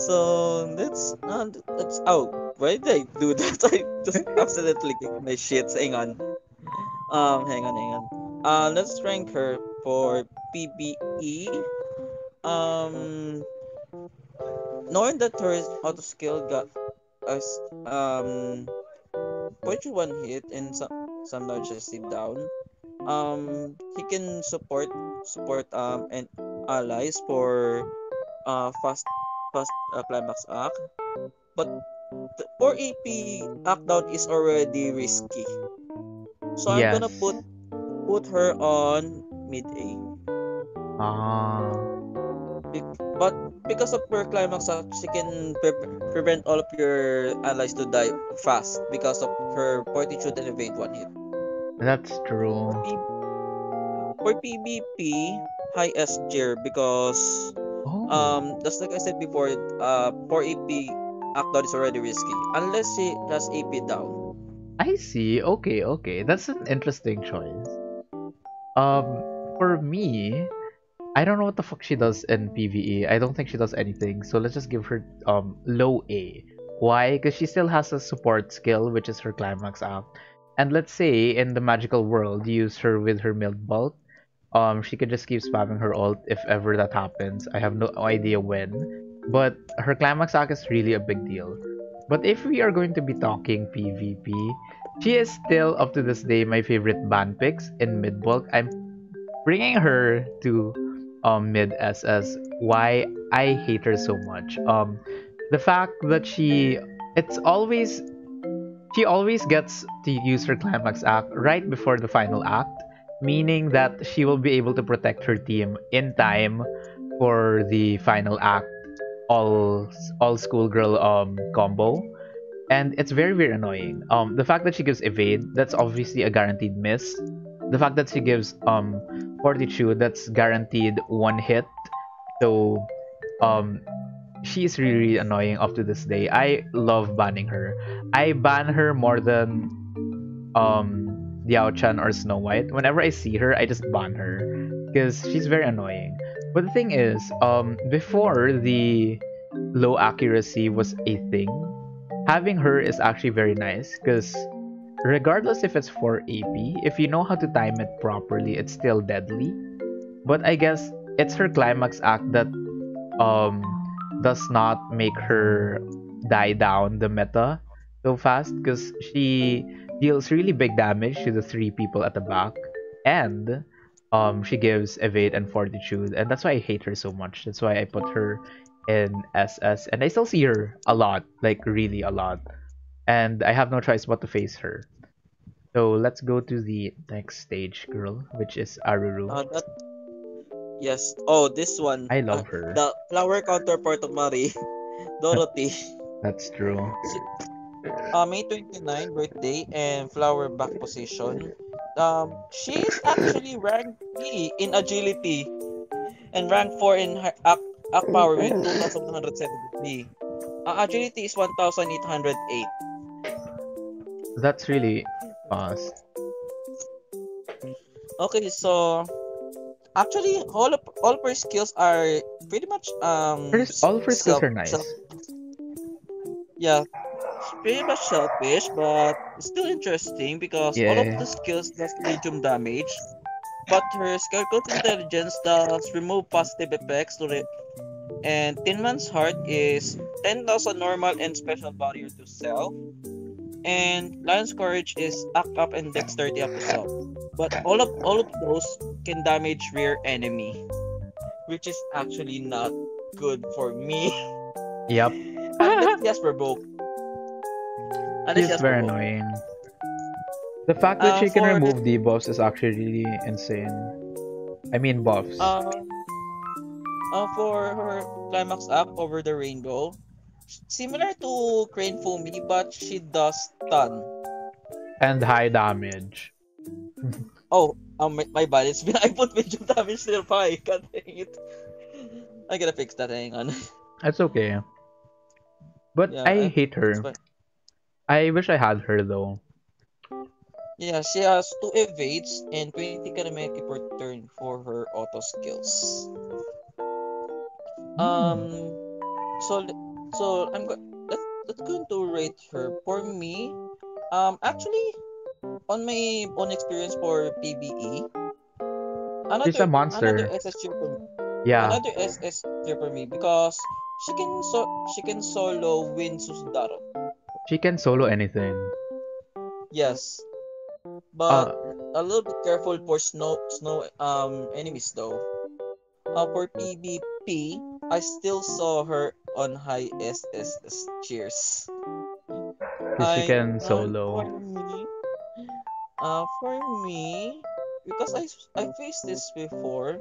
So that's why did I do that? I just absolutely kicked my shit. Hang on. Let's rank her for PBE. Knowing that her auto skill got us 0.1 hit and some damage received down. He can support and allies for fast climax act, but for AP act down is already risky, so I'm gonna put her on mid A. But because of her climax act, she can prevent all of your allies to die fast because of her fortitude and evade 1 hit. That's true. For PvP, high S tier because just like I said before, for AP Akdon is already risky unless she has AP down. I see. Okay. That's an interesting choice. For me, I don't know what the fuck she does in PvE. I don't think she does anything. So let's just give her low A. Why? Because she still has a support skill, which is her climax act. And let's say in the magical world, you use her with her mild bulk. She could just keep spamming her ult if ever that happens. I have no idea when. But her climax act is really a big deal. But if we are going to be talking PvP, she is still up to this day my favorite ban picks in mid bulk. I'm bringing her to mid SS. Why? I hate her so much. The fact that she always gets to use her climax act right before the final act, meaning that she will be able to protect her team in time for the final act all schoolgirl combo, and it's very, very annoying. The fact that she gives evade, that's obviously a guaranteed miss. The fact that she gives fortitude, that's guaranteed 1 hit. So she's really annoying up to this day. I love banning her. I ban her more than Dayo chan or Snow White. Whenever I see her, I just ban her because she's very annoying. But the thing is, before the low accuracy was a thing, having her is actually very nice because regardless if it's for AP, if you know how to time it properly, it's still deadly. But I guess it's her climax act that does not make her die down the meta so fast, because she deals really big damage to the 3 people at the back, and she gives evade and fortitude, and that's why I hate her so much. That's why I put her in SS, and I still see her a lot, like really a lot, and I have no choice but to face her. So let's go to the next stage girl, which is Aruru. Yes. Oh, this one. I love her. The flower counterpart of Marie, Dorothy. That's true. May 29 birthday and flower back position. She is actually ranked E in agility and rank 4 in her act power with 2,173. Agility is 1,808. That's really fast. Okay, so actually, all of her skills are pretty much all of her skills are nice. Yeah, pretty much selfish, but still interesting because all of the skills does medium damage, but her Scarecrow's intelligence does remove positive effects to it. And Tin Man's heart is 10,000 normal and special barrier to self. And Lion's Courage is act up and dexterity up to self. But all of those can damage rear enemy, which is actually not good for me. Yep. Unless Jasper broke. She's very annoying. The fact that she can remove debuffs is actually really insane. I mean buffs. For her climax up over the rainbow, similar to Crane Fumi, but she does stun. And high damage. Oh, my bad. It's been, I put medium damage still high. God dang it. I gotta fix that. Hang on. That's okay. But yeah, I hate her. I wish I had her though. Yeah, she has 2 evades and 20 karameki per turn for her auto skills. So I'm going. That's going to rate her for me. Actually, on my own experience for PBE, she's a monster. Another SSG for me. Yeah. Another SSG for me because she can solo win Susudaro. She can solo anything. Yes, but a little bit careful for snow enemies though. For PBP, I still saw her on high SSS cheers. She can solo. For me, because I faced this before,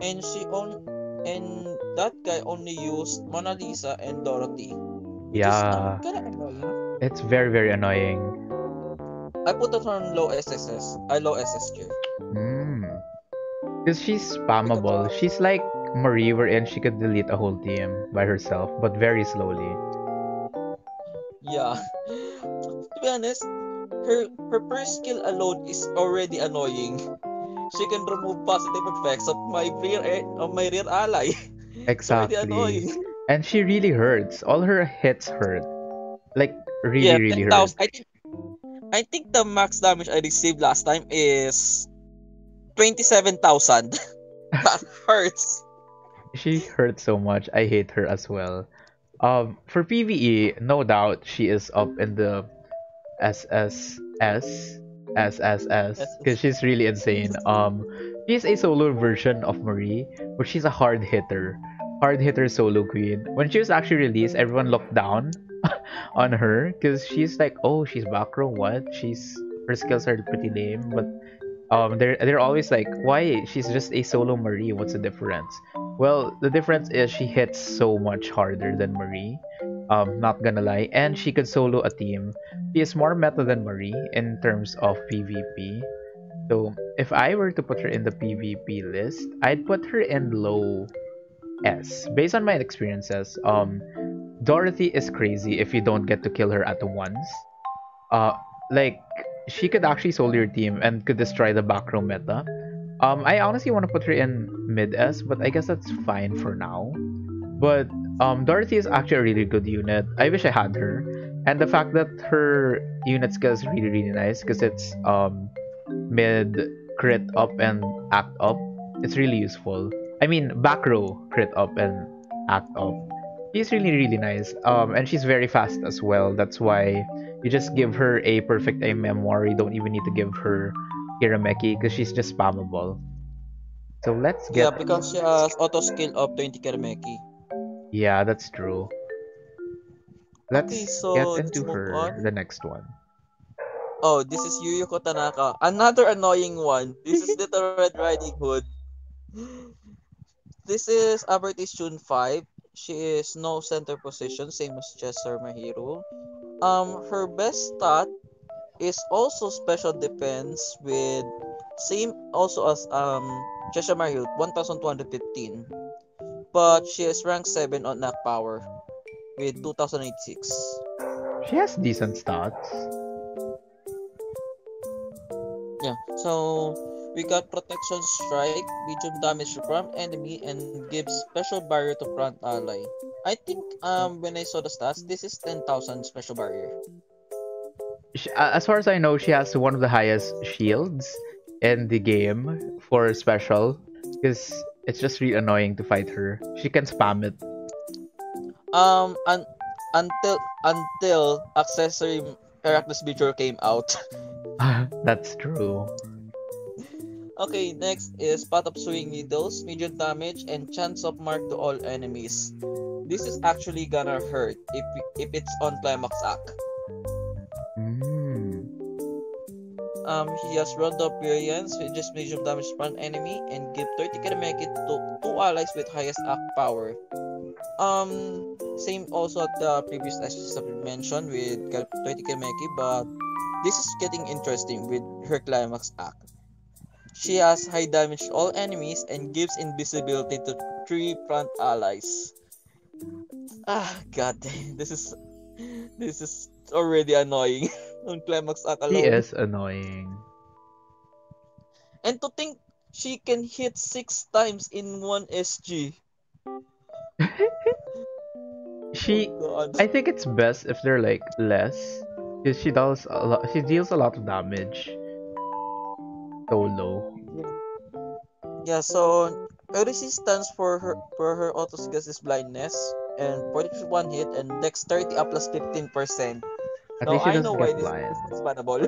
and that guy only used Mona Lisa and Dorothy. Yeah, it's very very annoying. I put it on low SSS. Low SSS tier. Because she's spammable. She's like Marie, wherein she could delete a whole team by herself, but very slowly. Yeah. To be honest, her first skill alone is already annoying. She can remove positive effects of my rear ally. Exactly. It's already annoying. And she really hurts. All her hits hurt. Like really, really hurts. I think the max damage I received last time is 27,000. That hurts. She hurts so much. I hate her as well. For PvE, no doubt she is up in the SSS because she's really insane. She's a solo version of Marie, but she's a hard hitter. Hard hitter solo queen. When she was actually released, everyone looked down on her because she's like, oh, she's back row, what? Her skills are pretty lame, but they're always like, why? She's just a solo Marie, what's the difference? Well, the difference is she hits so much harder than Marie, not gonna lie, and she could solo a team. She is more meta than Marie in terms of PvP. So if I were to put her in the PvP list, I'd put her in low S. Based on my experiences, Dorothy is crazy if you don't get to kill her at once. Like, she could actually solo your team and could destroy the back row meta. I honestly want to put her in mid S, but I guess that's fine for now. But Dorothy is actually a really good unit. I wish I had her. And the fact that her unit skill is really, really nice because it's mid crit up and act up. It's really useful. I mean, back row crit up and act up. She's really, really nice, and she's very fast as well. That's why you just give her a perfect aim memory. You don't even need to give her Kirameki because she's just spammable. So let's get... Yeah, because she has auto skill of 20 Kirameki. Yeah, that's true. Let's get into the next one. Oh, this is Yuyuko Tanaka. Another annoying one. This is Little Red Riding Hood. This is Bertishori 5. She is no center position, same as Chester Mahiru. Her best stat is also special defense with same also as Chester Mahiru, 1,215. But she is ranked 7 on knock power with 2,086. She has decent stats. Yeah, so we got protection strike, medium damage to front enemy, and gives special barrier to front ally. I think when I saw the stats, this is 10,000 special barrier. As far as I know, she has one of the highest shields in the game for special, because it's just really annoying to fight her. She can spam it. Until accessory Heracles Beater came out. That's true. Okay, next is Path of Swinging Needles, medium damage, and chance of mark to all enemies. this is actually gonna hurt if it's on climax arc. He has round up variance, which is medium damage per enemy, and give 30 km to two allies with highest arc power. Same also at the previous as mentioned with 30 km, but this is getting interesting with her climax act. She has high damage to all enemies and gives invisibility to three front allies. God, this is already annoying. On climax act alone. She is annoying. And to think she can hit 6 times in one SG. I think it's best if they're like less, because she deals a lot of damage. So low. Yeah, so resistance for her auto skill is blindness and 41 hit and dexterity up plus 15%. Now I know why this is bannable.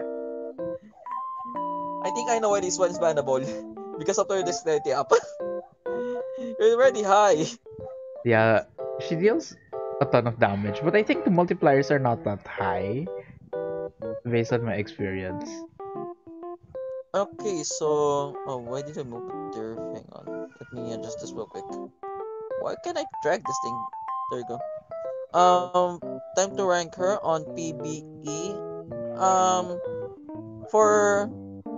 I think I know why this one is bannable. Because of her dexterity up. You're already high. Yeah, she deals a ton of damage, but I think the multipliers are not that high based on my experience. Okay, so why did I move it there? Hang on. Let me adjust this real quick. Why can't I drag this thing? There you go. Time to rank her on PBE. For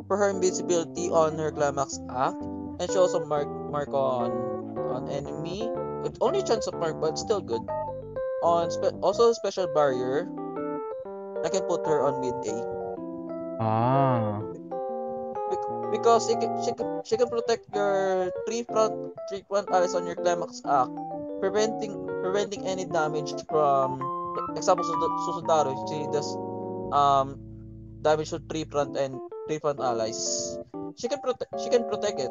her invincibility on her climax act, and she also mark on enemy. It's only chance of mark, but still good. Also special barrier. I can put her on mid A. Ah. Because she can protect your three front allies on your climax act, preventing any damage from, example, Susudaro. She does damage to three front allies. She can protect it.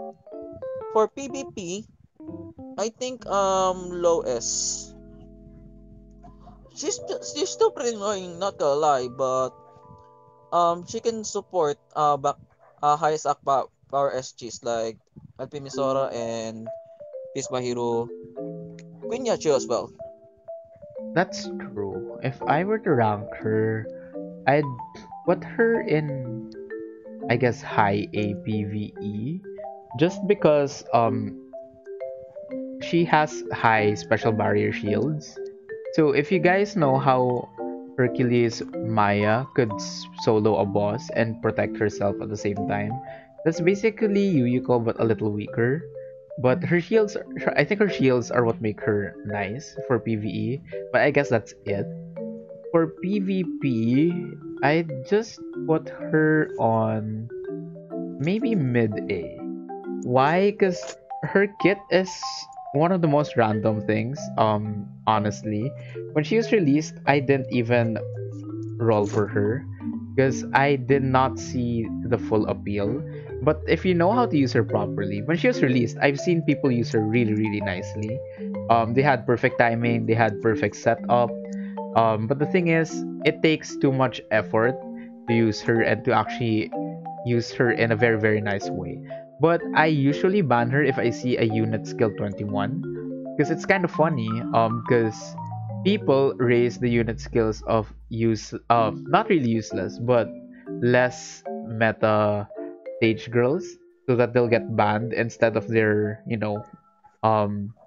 For PvP, I think low S. She's still pretty annoying, not gonna lie, but she can support highest arc power SGs like Phantom Misora and BS Mahiru. Queen Yachiyo as well. That's true. If I were to rank her, I'd put her in, I guess, high A PvE, just because she has high special barrier shields. So if you guys know how Hercules Maya could solo a boss and protect herself at the same time, that's basically Yuyiko but a little weaker. But her shields, I think her shields are what make her nice for PvE, but I guess that's it. For PvP, I just put her on maybe mid-A. Why? Because her kit is one of the most random things, honestly. When she was released, I didn't even roll for her because I did not see the full appeal. But if you know how to use her properly, when she was released, I've seen people use her really, really nicely. They had perfect timing, they had perfect setup. But the thing is, it takes too much effort to use her and to actually use her in a very, very nice way. But I usually ban her if I see a unit skill 21, because it's kind of funny. Because people raise the unit skills of not really useless, but less meta stage girls, so that they'll get banned instead of their,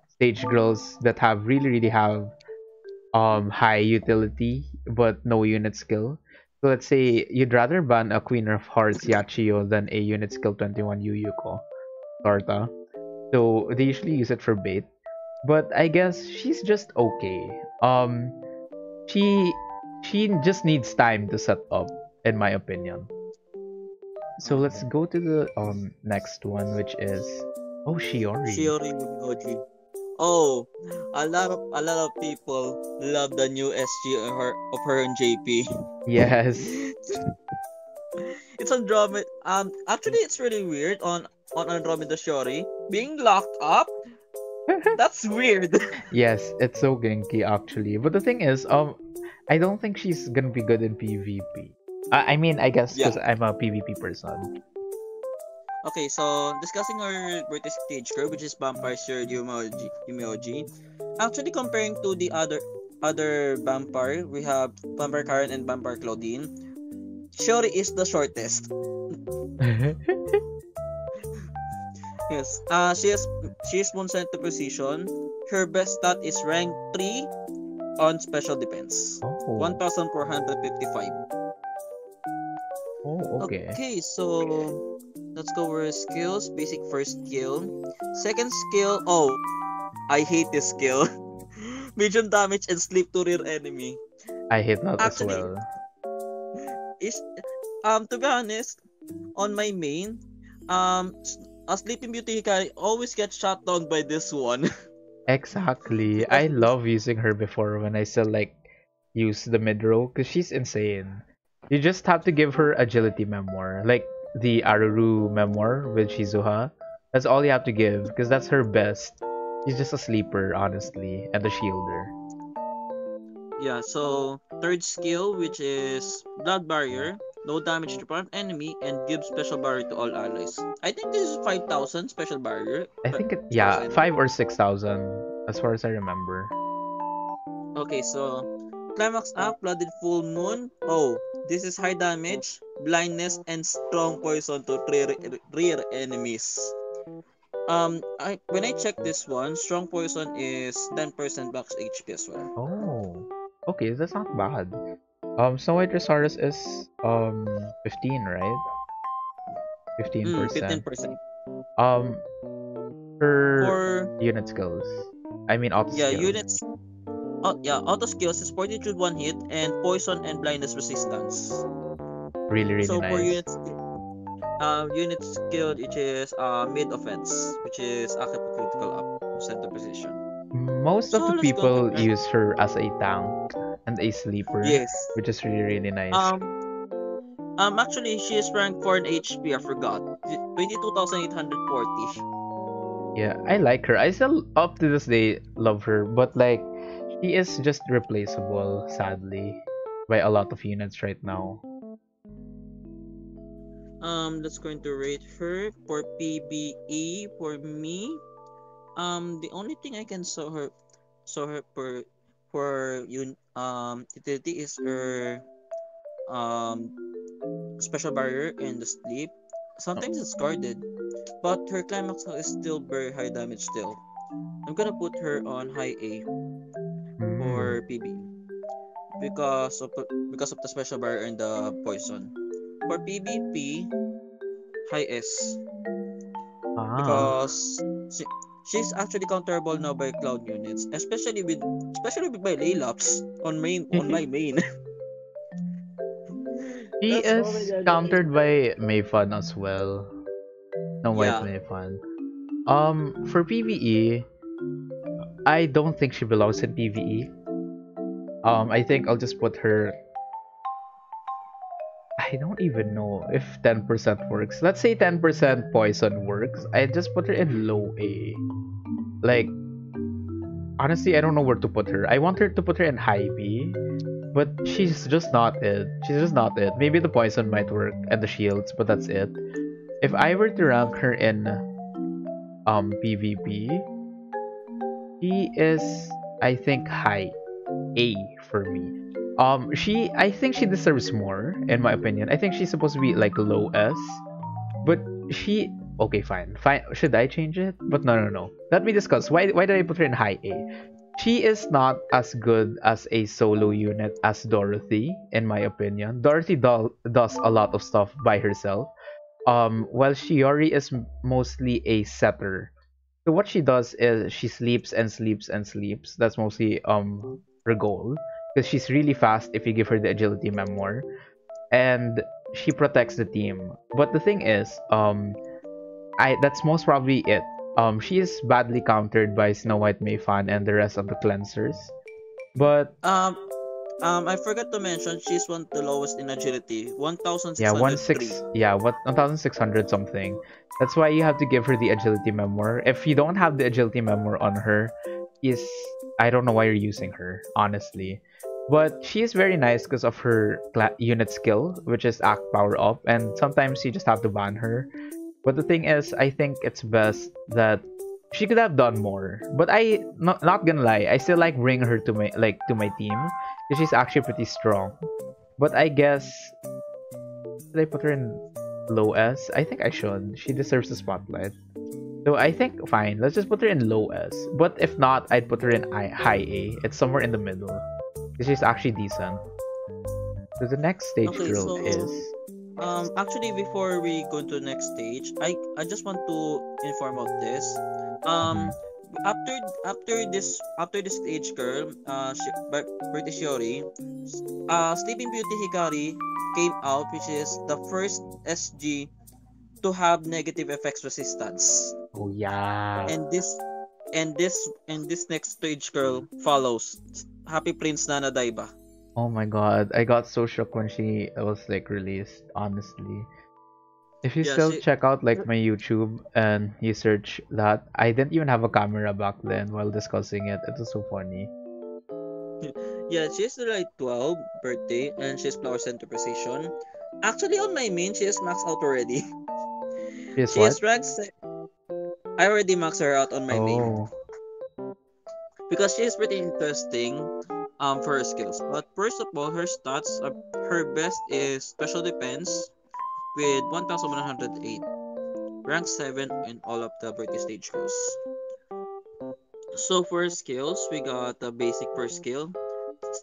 stage girls that have really, really have high utility but no unit skill. So let's say you'd rather ban a Queen of Hearts Yachiyo than a unit skill 21 Yuyiko Torta. So they usually use it for bait. But I guess she's just okay. She just needs time to set up, in my opinion. So let's go to the next one, which is Shiori. Shiori Oji. Oh, a lot of people love the new SG of her and JP. Yes. It's Andromeda. Actually, it's really weird on Andromeda Shiori being locked up. That's weird. Yes, it's so genki actually. But the thing is, I don't think she's gonna be good in PvP. I mean, I guess because I'm a PvP person. Okay, so discussing our British stage girl, which is Vampire Yume Oji. Actually, comparing to the other vampire, we have Vampire Karen and Vampire Claudine. Shuri is the shortest. Yes. She is 1 centimeter precision. Her best stat is rank 3 on special defense. Oh. 1,455. Oh, okay. Okay, so let's go over skills. Basic first skill. Second skill. Oh, I hate this skill. Medium damage and sleep to rear enemy. I hate that actually, as well. Is to be honest, on my main, a Sleeping Beauty Hikari always gets shot down by this one. Exactly. I love using her before when I still like use the mid row because she's insane. You just have to give her agility memoir, like the Aruru memoir with Shizuha. That's all you have to give because that's her best. She's just a sleeper, honestly, and a shielder. Yeah, so third skill, which is Blood Barrier. No damage to prime enemy and give special barrier to all allies. I think this is 5,000 special barrier. I think it, yeah, 5,000 or 6,000 as far as I remember. Okay, so climax up, Flooded Full Moon. Oh, this is high damage, blindness, and strong poison to rear enemies. When I check this one, strong poison is 10% max HP as well. Oh, okay, that's not bad. Snow White Misora is 15, right? 15%. 15%. For unit skills. I mean auto skills. Yeah, units. Oh yeah, auto skills is fortitude 1 hit and poison and blindness resistance. Really so nice. So for unit skill, which is mid offense, which is critical up center position. Most of the people use her as a tank and a sleeper. Yes. Which is really nice. Actually she is ranked 4 in HP, I forgot. 22,840. Yeah, I like her. I still up to this day love her, but like she is just replaceable, sadly, by a lot of units right now. Let's go into rate her for PBE for me. The only thing I can show her for utility is her special barrier and the sleep. Sometimes it's guarded, but her climax is still very high damage still. I'm gonna put her on high A for PB because of the special barrier and the poison. For PBP, high S because she's actually counterable now by cloud units, especially with my laylaps on my main. She is countered by Mayfan as well. No white Mayfan. For PvE, I don't think she belongs in PvE. I think I'll just put her. I don't even know if 10% works. Let's say 10% poison works. I just put her in low A. Like, honestly, I don't know where to put her. I want her to put her in high B, but she's just not it. Maybe the poison might work and the shields, but that's it. If I were to rank her in PvP, she is, I think, high A for me. I think she deserves more, in my opinion. I think she's supposed to be like low S, but she, okay, fine. Should I change it? But no. Let me discuss. Why did I put her in high A? She is not as good as a solo unit as Dorothy, in my opinion. Dorothy does a lot of stuff by herself, while Shiori is mostly a setter. So what she does is she sleeps. That's mostly her goal. Because she's really fast if you give her the agility memoir, and she protects the team. But the thing is, that's most probably it. She is badly countered by Snow White Mayfan and the rest of the cleansers. But I forgot to mention she's one of the lowest in agility, 1,603. What 1,600 something. That's why you have to give her the agility memoir. If you don't have the agility memoir on her, I don't know why you're using her, honestly. But she is very nice because of her unit skill, which is act power up, and sometimes you just have to ban her. But the thing is, I think it's best that she could have done more. But not gonna lie, I still like bring her to my team, because she's actually pretty strong. But I guess, did I put her in low S? I think I should. She deserves the spotlight. So I think fine, let's just put her in low S. But if not, I'd put her in high A. It's somewhere in the middle. Because she's actually decent. So the next stage drill is... Actually, before we go to the next stage, I just want to inform of this. After this stage girl, Bertishori, Sleeping Beauty Hikari came out, which is the first SG to have negative FX resistance. Oh yeah. And this next stage girl follows. Happy Prince Nana Daiba. Oh my god, I got so shocked when she was like released, honestly. If you check out like my YouTube and you search that, I didn't even have a camera back then while discussing it. It was so funny. Yeah, she's like 12 birthday and she's flower center position. Actually on my main, she is maxed out already. She is ranked. I already maxed her out on my main. Because she is pretty interesting. For her skills. But first of all, her stats, her best is special defense with 1108, rank 7 in all of the British stage girls. So for her skills, we got the basic first skill.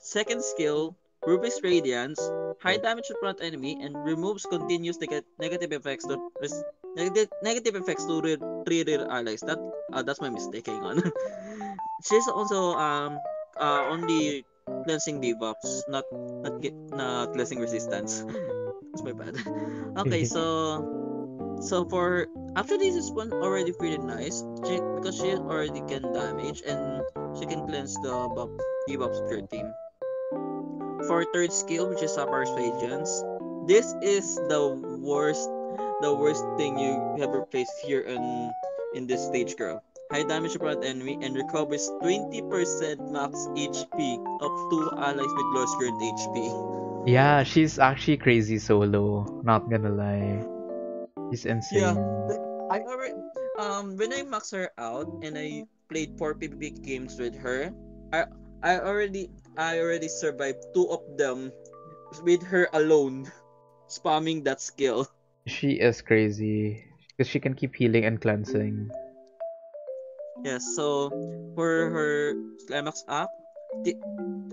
Second skill, Ruby's Radiance, high damage to front enemy and removes continuous negative effects to three rear allies. That's my mistake. Hang on. She's also only cleansing debuffs, not cleansing resistance. That's my bad. Okay, so for after this is one already pretty nice, because she already can damage and she can cleanse the debuffs of your team. For third skill, which is Sapphire Radiance, this is the worst thing you ever placed here in this stage girl. High damage upon enemy and recovers 20% max HP of 2 allies with low scared HP. Yeah, she's actually crazy solo. Not gonna lie, she's insane. Yeah, I already when I maxed her out and I played 4 PvP games with her, I already survived 2 of them with her alone, spamming that skill. She is crazy because she can keep healing and cleansing. Yes, so for her Slimax app,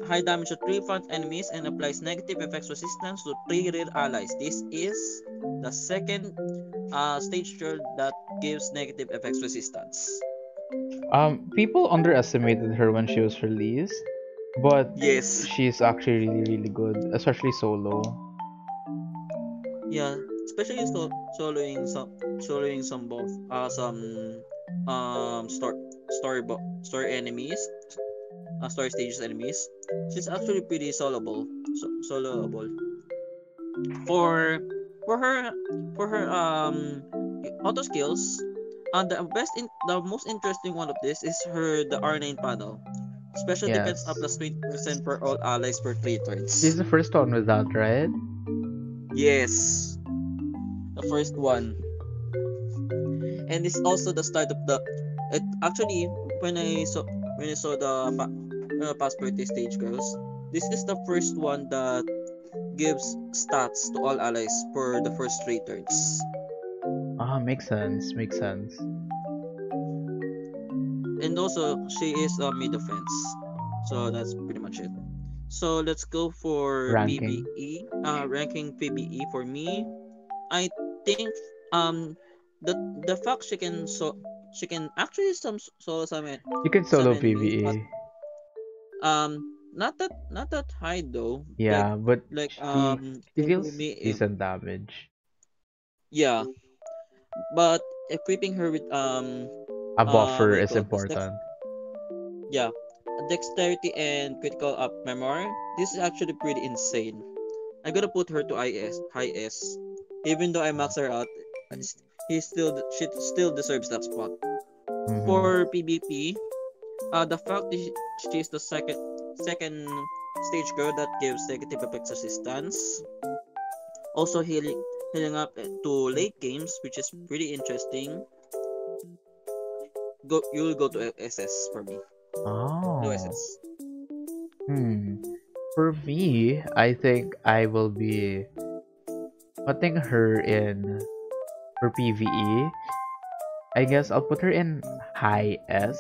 high damage to 3 front enemies and applies negative effects resistance to 3 rear allies. This is the second stage girl that gives negative effects resistance. People underestimated her when she was released, but yes, she's actually really good, especially solo. Yeah, especially soloing some both story enemies, story stages enemies. She's actually pretty soloable. For her auto skills, the most interesting one of this is the R9 panel. Special defense up plus 20% for all allies for 3 turns. This is the first one with that, right? Yes, the first one. And it's also the start of when I saw the past birthday stage girls, this is the first one that gives stats to all allies for the first 3 turns. Ah, makes sense. And also she is a mid defense, so that's pretty much it. So let's go for ranking. PBE. Ranking PBE for me, I think the fact she can actually solo summon. You can solo PvE. Not that high though. Yeah, but she deals decent damage. Yeah, but equipping her with a buffer is important. Yeah, dexterity and critical up memory. This is actually pretty insane. I'm gonna put her to high S, even though I max her out. She still deserves that spot. For PvP, the fact that she's the second stage girl that gives negative effects resistance, also healing heading up to late games, which is pretty interesting. You'll go to SS for me. Oh. No SS. For me, I think I will be putting her in for PvE. I guess I'll put her in high S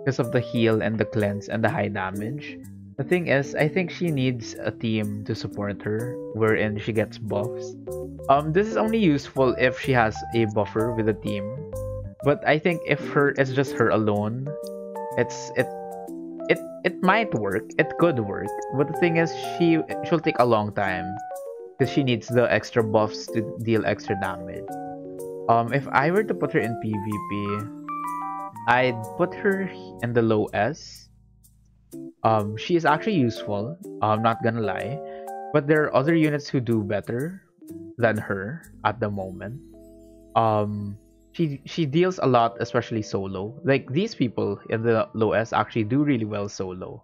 because of the heal and the cleanse and the high damage. The thing is, I think she needs a team to support her wherein she gets buffs. This is only useful if she has a buffer with a team. But I think if her it's just her alone, it might work. It could work. But the thing is, she'll take a long time because she needs the extra buffs to deal extra damage. If I were to put her in PvP, I'd put her in the low S. She is actually useful. I'm not gonna lie, but there are other units who do better than her at the moment. She deals a lot, especially solo. Like, these people in the low S actually do really well solo.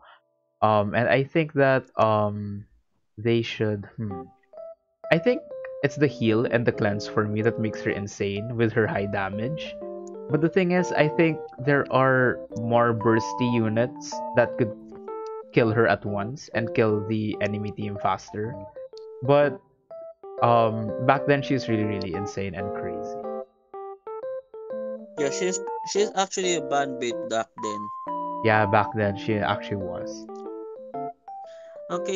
And I think that they should... I think it's the heal and the cleanse for me that makes her insane with her high damage. But the thing is, I think there are more bursty units that could kill her at once and kill the enemy team faster. But back then, she's really, really insane and crazy. Yeah, she's actually a bandit back then. Yeah, back then she actually was. Okay.